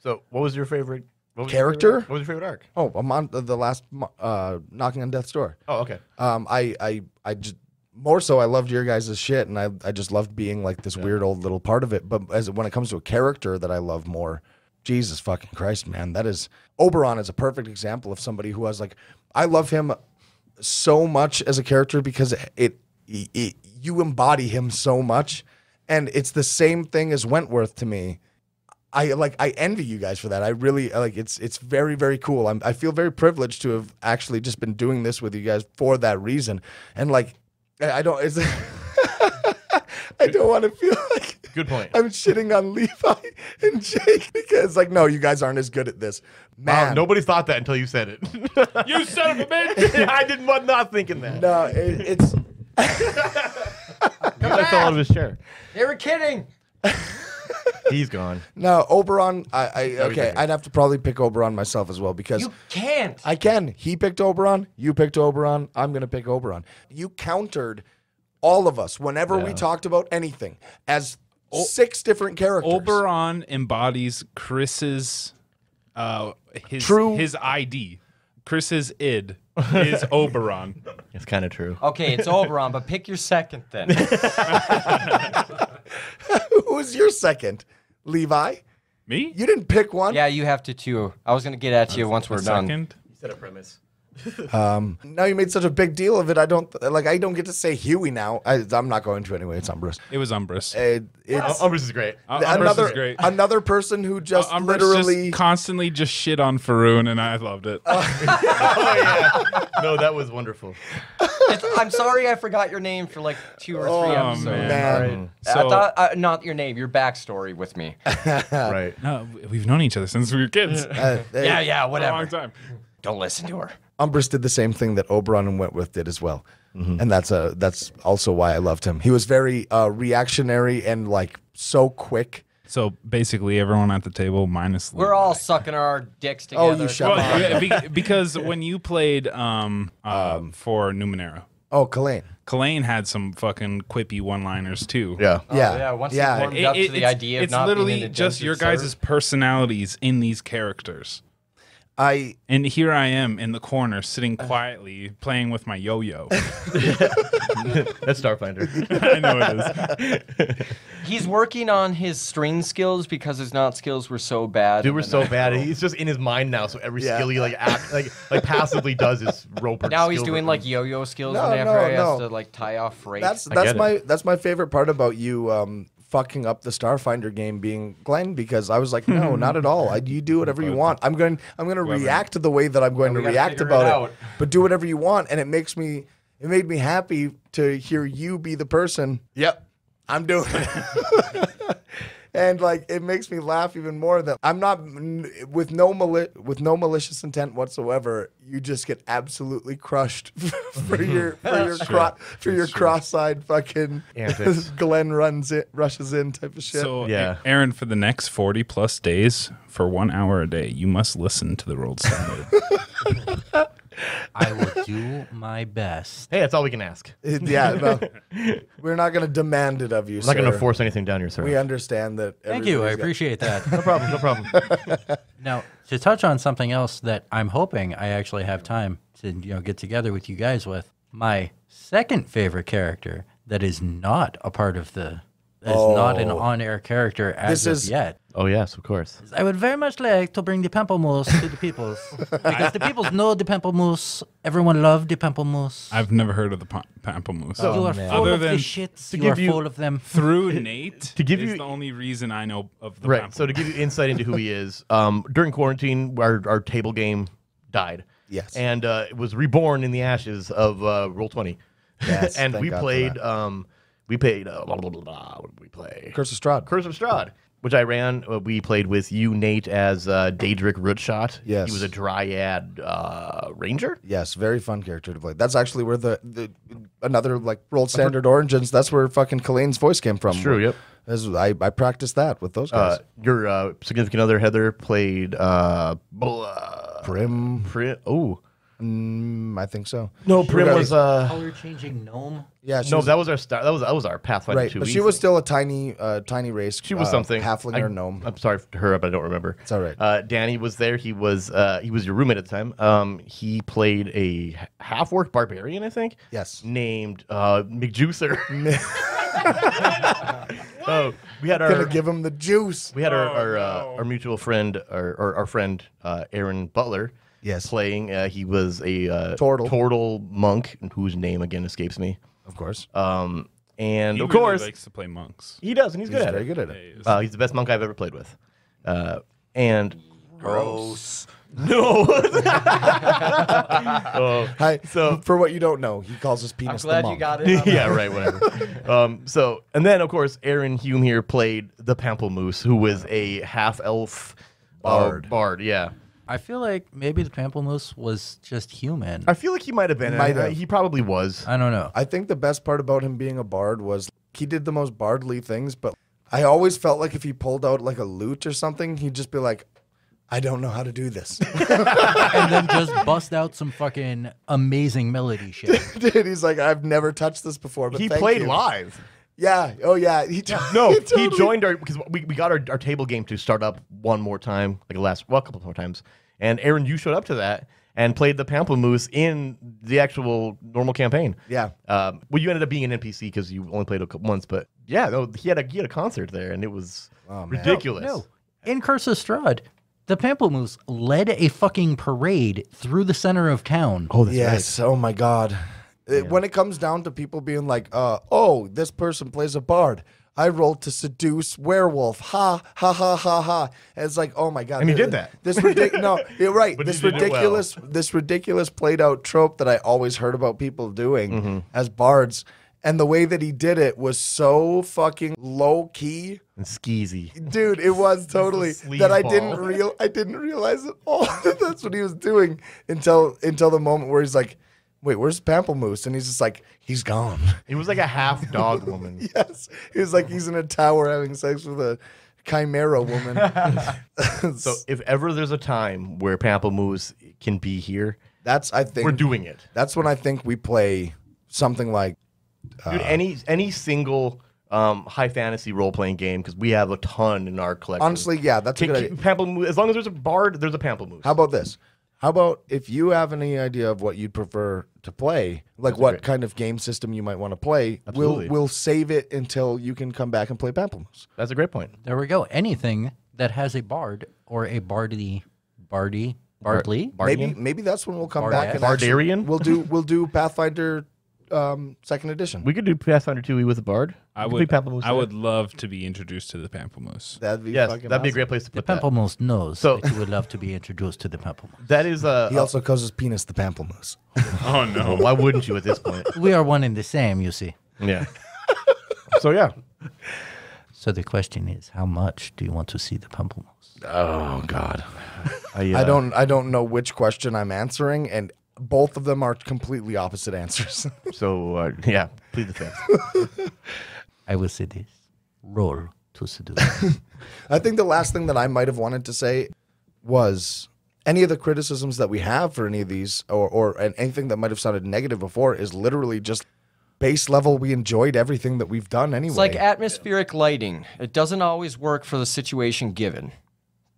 So, what was your favorite? What was character? Your favorite, what was your favorite arc? Oh, I'm on the last uh, knocking on death's door. Oh, okay. Um, I, I, I just more so I loved your guys' shit, and I, I just loved being like this yeah. weird old little part of it. But as when it comes to a character that I love more, Jesus fucking Christ, man, that is Oberon is a perfect example of somebody who I was like, I love him so much as a character because it, it, it you embody him so much, and it's the same thing as Wentworth to me. I like I envy you guys for that. I really like it's it's very very cool. I'm, I feel very privileged to have actually just been doing this with you guys for that reason. And like I don't it's, I don't want to feel like good point. I'm shitting on Levi and Jake because like no, you guys aren't as good at this. Man, wow, nobody thought that until you said it. You son of a bitch! I didn't was not thinking that. No, it, it's. He left all of his chair. They were kidding. He's gone. No, Oberon. I, I okay. I'd have to probably pick Oberon myself as well because you can't. I can. He picked Oberon. You picked Oberon. I'm gonna pick Oberon. You countered all of us whenever yeah. we talked about anything as O six different characters. Oberon embodies Chris's uh his true. his I D. Chris's id is Oberon. It's kind of true. Okay, it's Oberon, but pick your second then. Who's your second? Levi? Me? You didn't pick one. Yeah, you have to too. I was gonna get at That's you once we're second. done. You said a premise. um, now you made such a big deal of it. I don't like. I don't get to say Huey now. I, I'm not going to anyway. It's Umbris. It was Umbris. Uh, it's, uh, Umbris is great. Uh, Umbris another, is great. Another person who just uh, literally just constantly just shit on Faroon, and I loved it. Uh, oh yeah, no, that was wonderful. It's, I'm sorry, I forgot your name for like two or three oh, episodes. Man. Right. So, I thought uh, not your name, your backstory with me. Right. No, we've known each other since we were kids. Uh, they, yeah, yeah, whatever. A long time. Don't listen to her. Umbris did the same thing that Oberon and Wentworth did as well, mm-hmm. and that's a that's also why I loved him. He was very uh, reactionary and like so quick. So basically, everyone at the table minus Levi. We're all sucking our dicks together. Oh, you shut well, be, because when you played um, uh, um for Numenera, oh, Calain. Calain had some fucking quippy one-liners too. Yeah, oh, yeah, yeah. Once yeah. warmed it, up it, to the idea, of it's not literally being just your guys' serve. personalities in these characters. I and here I am in the corner sitting quietly playing with my yo-yo. That's Starfinder. I know it is. He's working on his string skills because his not skills were so bad. Dude, we're so bad. Rope. He's just in his mind now, so every yeah. skill he like act, like like passively does is rope. Now he's doing like yo-yo skills no, whenever no, he has no. to like tie off rates. That's that's my it. that's my favorite part about you. Um, fucking up the Starfinder game being Glenn, because I was like, no, not at all. I, you do whatever you want. I'm going I'm going to Whoever. react to the way that I'm going to react about it, it. But do whatever you want, and it makes me it made me happy to hear you be the person. Yep. I'm doing it. And like it makes me laugh even more that I'm not with no mali with no malicious intent whatsoever. You just get absolutely crushed for your for your cro true. for That's your cross-eyed fucking Glenn runs it rushes in type of shit. So yeah, Aaron, for the next forty plus days, for one hour a day, you must listen to the Rolled Standard. I will do my best. Hey, that's all we can ask. Yeah, no, we're not going to demand it of you, sir. We're not going to force anything down your throat. We understand that. Thank you. I appreciate that. No problem. No problem. Now, to touch on something else that I'm hoping I actually have time to you know get together with you guys with, my second favorite character that is not a part of the, that oh. is not an on-air character as this of is, yet. Oh, yes, of course. I would very much like to bring the Pamplemousse to the peoples. Because the peoples know the Pamplemousse. Everyone loves the Pamplemousse. I've never heard of the Pamplemousse. So oh, you are man. full Other of the shits. You are you, full of them. Through Nate to give is you, the only reason I know of the right, Pamplemousse. Right, so to give you insight into who he is, um, during quarantine, our, our table game died. Yes. And uh, it was reborn in the ashes of uh, Roll twenty. Yes, and we God played, um, we played, uh, blah, blah, blah, blah, what did we play? Curse of Strahd. Curse of Strahd. Which I ran, uh, we played with you, Nate, as uh, Daedric Rootshot. Yes. He was a Dryad uh, Ranger. Yes, very fun character to play. That's actually where the, the another, like, Rolled Standard Origins, that's where fucking Calain's voice came from. That's true, yep. As I, I practiced that with those guys. Uh, your uh, significant other, Heather, played... Uh, Prim. Prim. Oh. Mm, I think so. No, Prim was a uh, color-changing gnome. Yeah, no, was, that was our star. That was that was our Pathfinder. Right, but easy. She was still a tiny, uh, tiny race. She was uh, something halfling I, or gnome. I'm sorry for her, but I don't remember. It's all right. Uh, Danny was there. He was uh, he was your roommate at the time. Um, he played a half-orc barbarian, I think. Yes. Named uh, McJuicer. Oh, we had our gonna give him the juice. We had oh, our our, uh, no. our mutual friend, our our, our friend uh, Aaron Butler. Yes. Playing, uh, he was a uh, Tortle. Tortle monk, whose name again escapes me. Of course. Um, and he of really course, likes to play monks. He does, and he's, he's good, at very good at it. He uh, he's the best monk I've ever played with. Uh, and gross. gross. No. oh. Hi, so for what you don't know, he calls his penis. I'm glad the monk. you got it. yeah, right. Whatever. um, so and then of course, Aaron Hume here played the Pamplemousse, who was a half elf bard. Uh, bard, yeah. I feel like maybe the Pamplemousse was just human. I feel like he might have been. Might have. He probably was. I don't know. I think the best part about him being a bard was he did the most bardly things, but I always felt like if he pulled out like a lute or something, he'd just be like, I don't know how to do this. And then just bust out some fucking amazing melody shit. Dude, he's like, I've never touched this before, but he thank played you. live. Yeah. Oh, yeah. He t- no, he, totally... he joined our, because we, we got our, our table game to start up one more time, like the last, well, a couple more times. And Aaron, you showed up to that and played the Pamplemousse in the actual normal campaign. Yeah. Um, well, you ended up being an N P C because you only played it once, but yeah, no, he had a he had a concert there, and it was oh, ridiculous. No, no. In Curse of Strahd, the Pamplemousse led a fucking parade through the center of town. Oh, that's yes. Right. Oh my God. Yeah. It, when it comes down to people being like, uh, "Oh, this person plays a bard. I rolled to seduce werewolf. Ha ha ha ha ha." And it's like, oh my God. And you did that. This ridiculous. No, you're right. But this you ridiculous, well. this ridiculous played out trope that I always heard about people doing mm-hmm. as bards. And the way that he did it was so fucking low key and skeezy, dude. It was totally that I didn't real I didn't realize at all that that's what he was doing until until the moment where he's like, "Wait, where's Pamplemousse?" And he's just like, "He's gone." He was like a half dog woman. Yes, he was like he's in a tower having sex with a chimera woman. So if ever there's a time where Pamplemousse can be here, that's I think we're doing it. That's when I think we play something like. Dude, uh, any any single um, high fantasy role playing game, because we have a ton in our collection. Honestly, yeah, that's Take, a good idea. As long as there's a bard, there's a Pamplemousse. How about this? How about if you have any idea of what you'd prefer to play, like that's what great. kind of game system you might want to play, Absolutely. we'll we'll save it until you can come back and play Pamplemousse. That's a great point. There we go. Anything that has a bard or a bardy, bardy, bardly, maybe maybe that's when we'll come Bard- back. And Bardarian. Actually, we'll do we'll do Pathfinder. Um, second edition. We could do Pathfinder two E with a bard. I would. I would love to be introduced to the Pamplemousse. That'd be yes, that'd awesome. be a great place to put the Pamplemousse. That. knows so that you would love to be introduced to the Pamplemousse. That is. Uh, he also calls his penis the Pamplemousse. Oh no! Why wouldn't you at this point? We are one and the same, you see. Yeah. So yeah. So the question is, how much do you want to see the Pamplemousse? Oh God. I, uh, I don't. I don't know which question I'm answering, and. Both of them are completely opposite answers. So, uh, yeah, plead the fifth. I will say this. Roll to seduce. I think the last thing that I might have wanted to say was any of the criticisms that we have for any of these or, or and anything that might have sounded negative before is literally just base level. We enjoyed everything that we've done anyway. It's like atmospheric lighting. It doesn't always work for the situation given.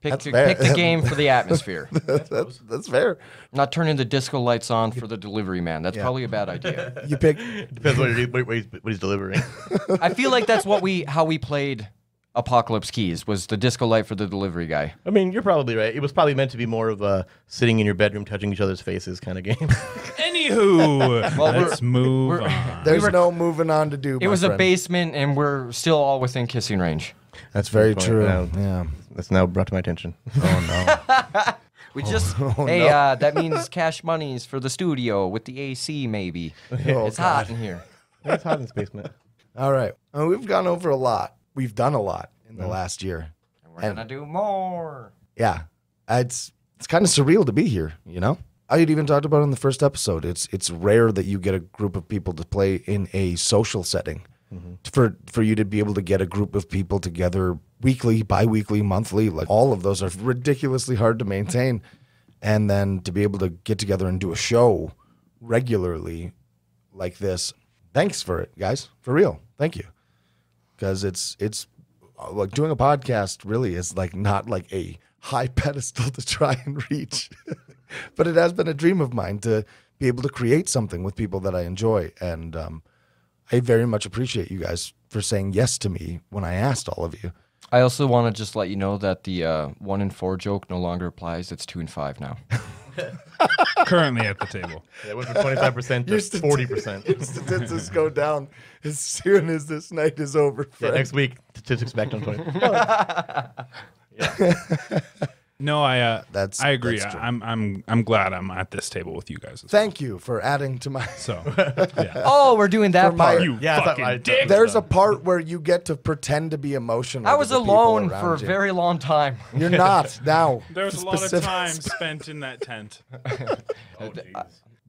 Pick, your, pick the game for the atmosphere. that's, that's fair. Not turning the disco lights on for the delivery man. That's yeah. probably a bad idea. You pick depends on what, what, what he's delivering. I feel like that's what we how we played Apocalypse Keys was the disco light for the delivery guy. I mean, you're probably right. It was probably meant to be more of a sitting in your bedroom, touching each other's faces kind of game. Anywho, well, let's we're, move. We're, on. There's we were, no moving on to do. It my was friend. a basement, and we're still all within kissing range. That's very true. Now, yeah, that's now brought to my attention. Oh no! we just oh, oh, hey, no. uh, that means cash monies for the studio with the A C maybe. Oh, it's God. hot in here. It's hot in this basement. All right, I mean, we've gone over a lot. We've done a lot in the mm. last year, and we're and, gonna do more. Yeah, it's it's kind of surreal to be here. You know, I had even talked about it in the first episode. It's it's rare that you get a group of people to play in a social setting. Mm-hmm. For for you to be able to get a group of people together weekly, bi-weekly, monthly, like all of those are ridiculously hard to maintain. And then to be able to get together and do a show regularly like this, thanks for it, guys. For real. Thank you. Because it's, it's like doing a podcast really is like not like a high pedestal to try and reach. But it has been a dream of mine to be able to create something with people that I enjoy. And, um, I very much appreciate you guys for saying yes to me when I asked all of you. I also want to just let you know that the uh, one in four joke no longer applies. It's two and five now. Currently at the table. Yeah, it went from twenty-five percent to st- forty percent. Your statistics go down as soon as this night is over. Yeah, next week, statistics back down twenty. Yeah. No, I uh, that's I agree. That's I, I'm I'm I'm glad I'm at this table with you guys. Thank well. you for adding to my so. Yeah. Oh, we're doing that for part. My, you yeah, fucking I, dick. There's a part where you get to pretend to be emotional. I was alone for a you. very long time. You're not now. There was a lot of time spent in that tent. Oh,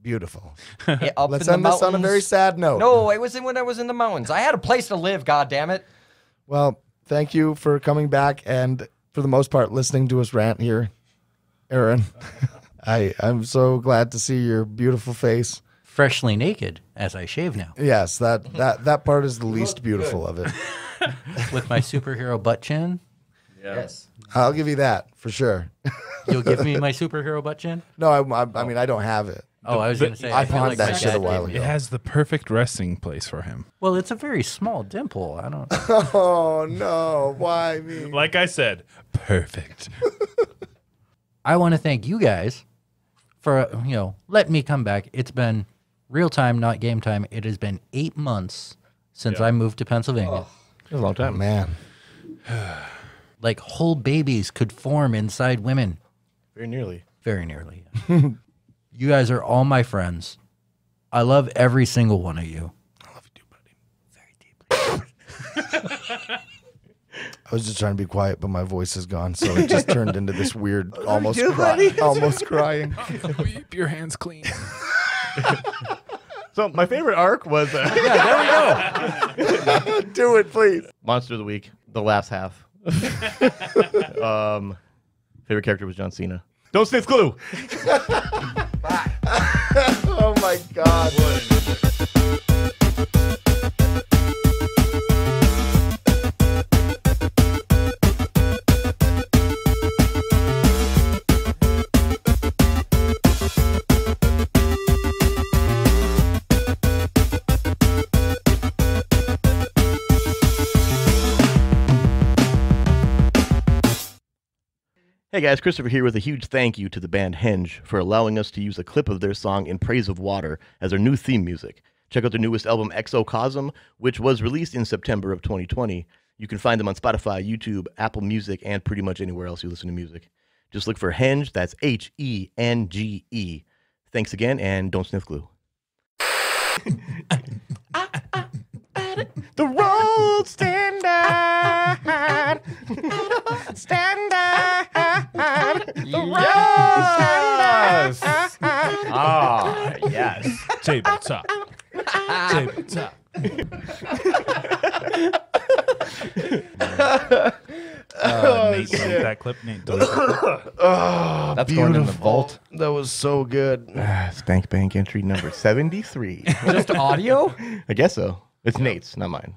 beautiful. Yeah, up Let's in end the this mountains. on a very sad note. No, it was when I was in the mountains. I had a place to live. God damn it. Well, thank you for coming back and. For the most part, listening to us rant here, Aaron. I, I'm so glad to see your beautiful face. freshly naked as I shave now. Yes, that that that part is the least beautiful good. of it. With my superhero butt chin. Yeah. Yes, I'll give you that for sure. You'll give me my superhero butt chin? No, I, I, I mean I don't have it. Oh, the, I was going to say I, I pawned like that shit a while ago. It has the perfect resting place for him. Well, it's a very small dimple. I don't. Oh no! Why me? Like I said, perfect. I want to thank you guys for you know let me come back. It's been real time, not game time. It has been eight months since yeah. I moved to Pennsylvania. Oh, it was a long time, oh, man. Like whole babies could form inside women. Very nearly. Very nearly. Yeah. You guys are all my friends. I love every single one of you. I love you, buddy. Very deeply. I was just trying to be quiet, but my voice is gone, so it just turned into this weird, almost, cry, almost crying. Keep your hands clean. So my favorite arc was... Uh, yeah, there we go. Do it, please. Monster of the Week, the last half. um, favorite character was John Cena. Don't sniff glue. Bye. Oh my God. Hey guys, Christopher here with a huge thank you to the band Henge for allowing us to use a clip of their song In Praise of Water as their new theme music. Check out their newest album, Exocosm, which was released in September of twenty twenty. You can find them on Spotify, YouTube, Apple Music, and pretty much anywhere else you listen to music. Just look for Henge, that's H E N G E. Thanks again, and don't sniff glue. The rolled standard, standard, the yes. standard. Ah, yes. Tabletop, tabletop. uh, oh, Nate, shit. That clip, Nate. Oh, that's beautiful. Going in the vault. That was so good. Uh, Spank Bank entry number seventy-three. Just audio? I guess so. It's yeah. Nate's, not mine.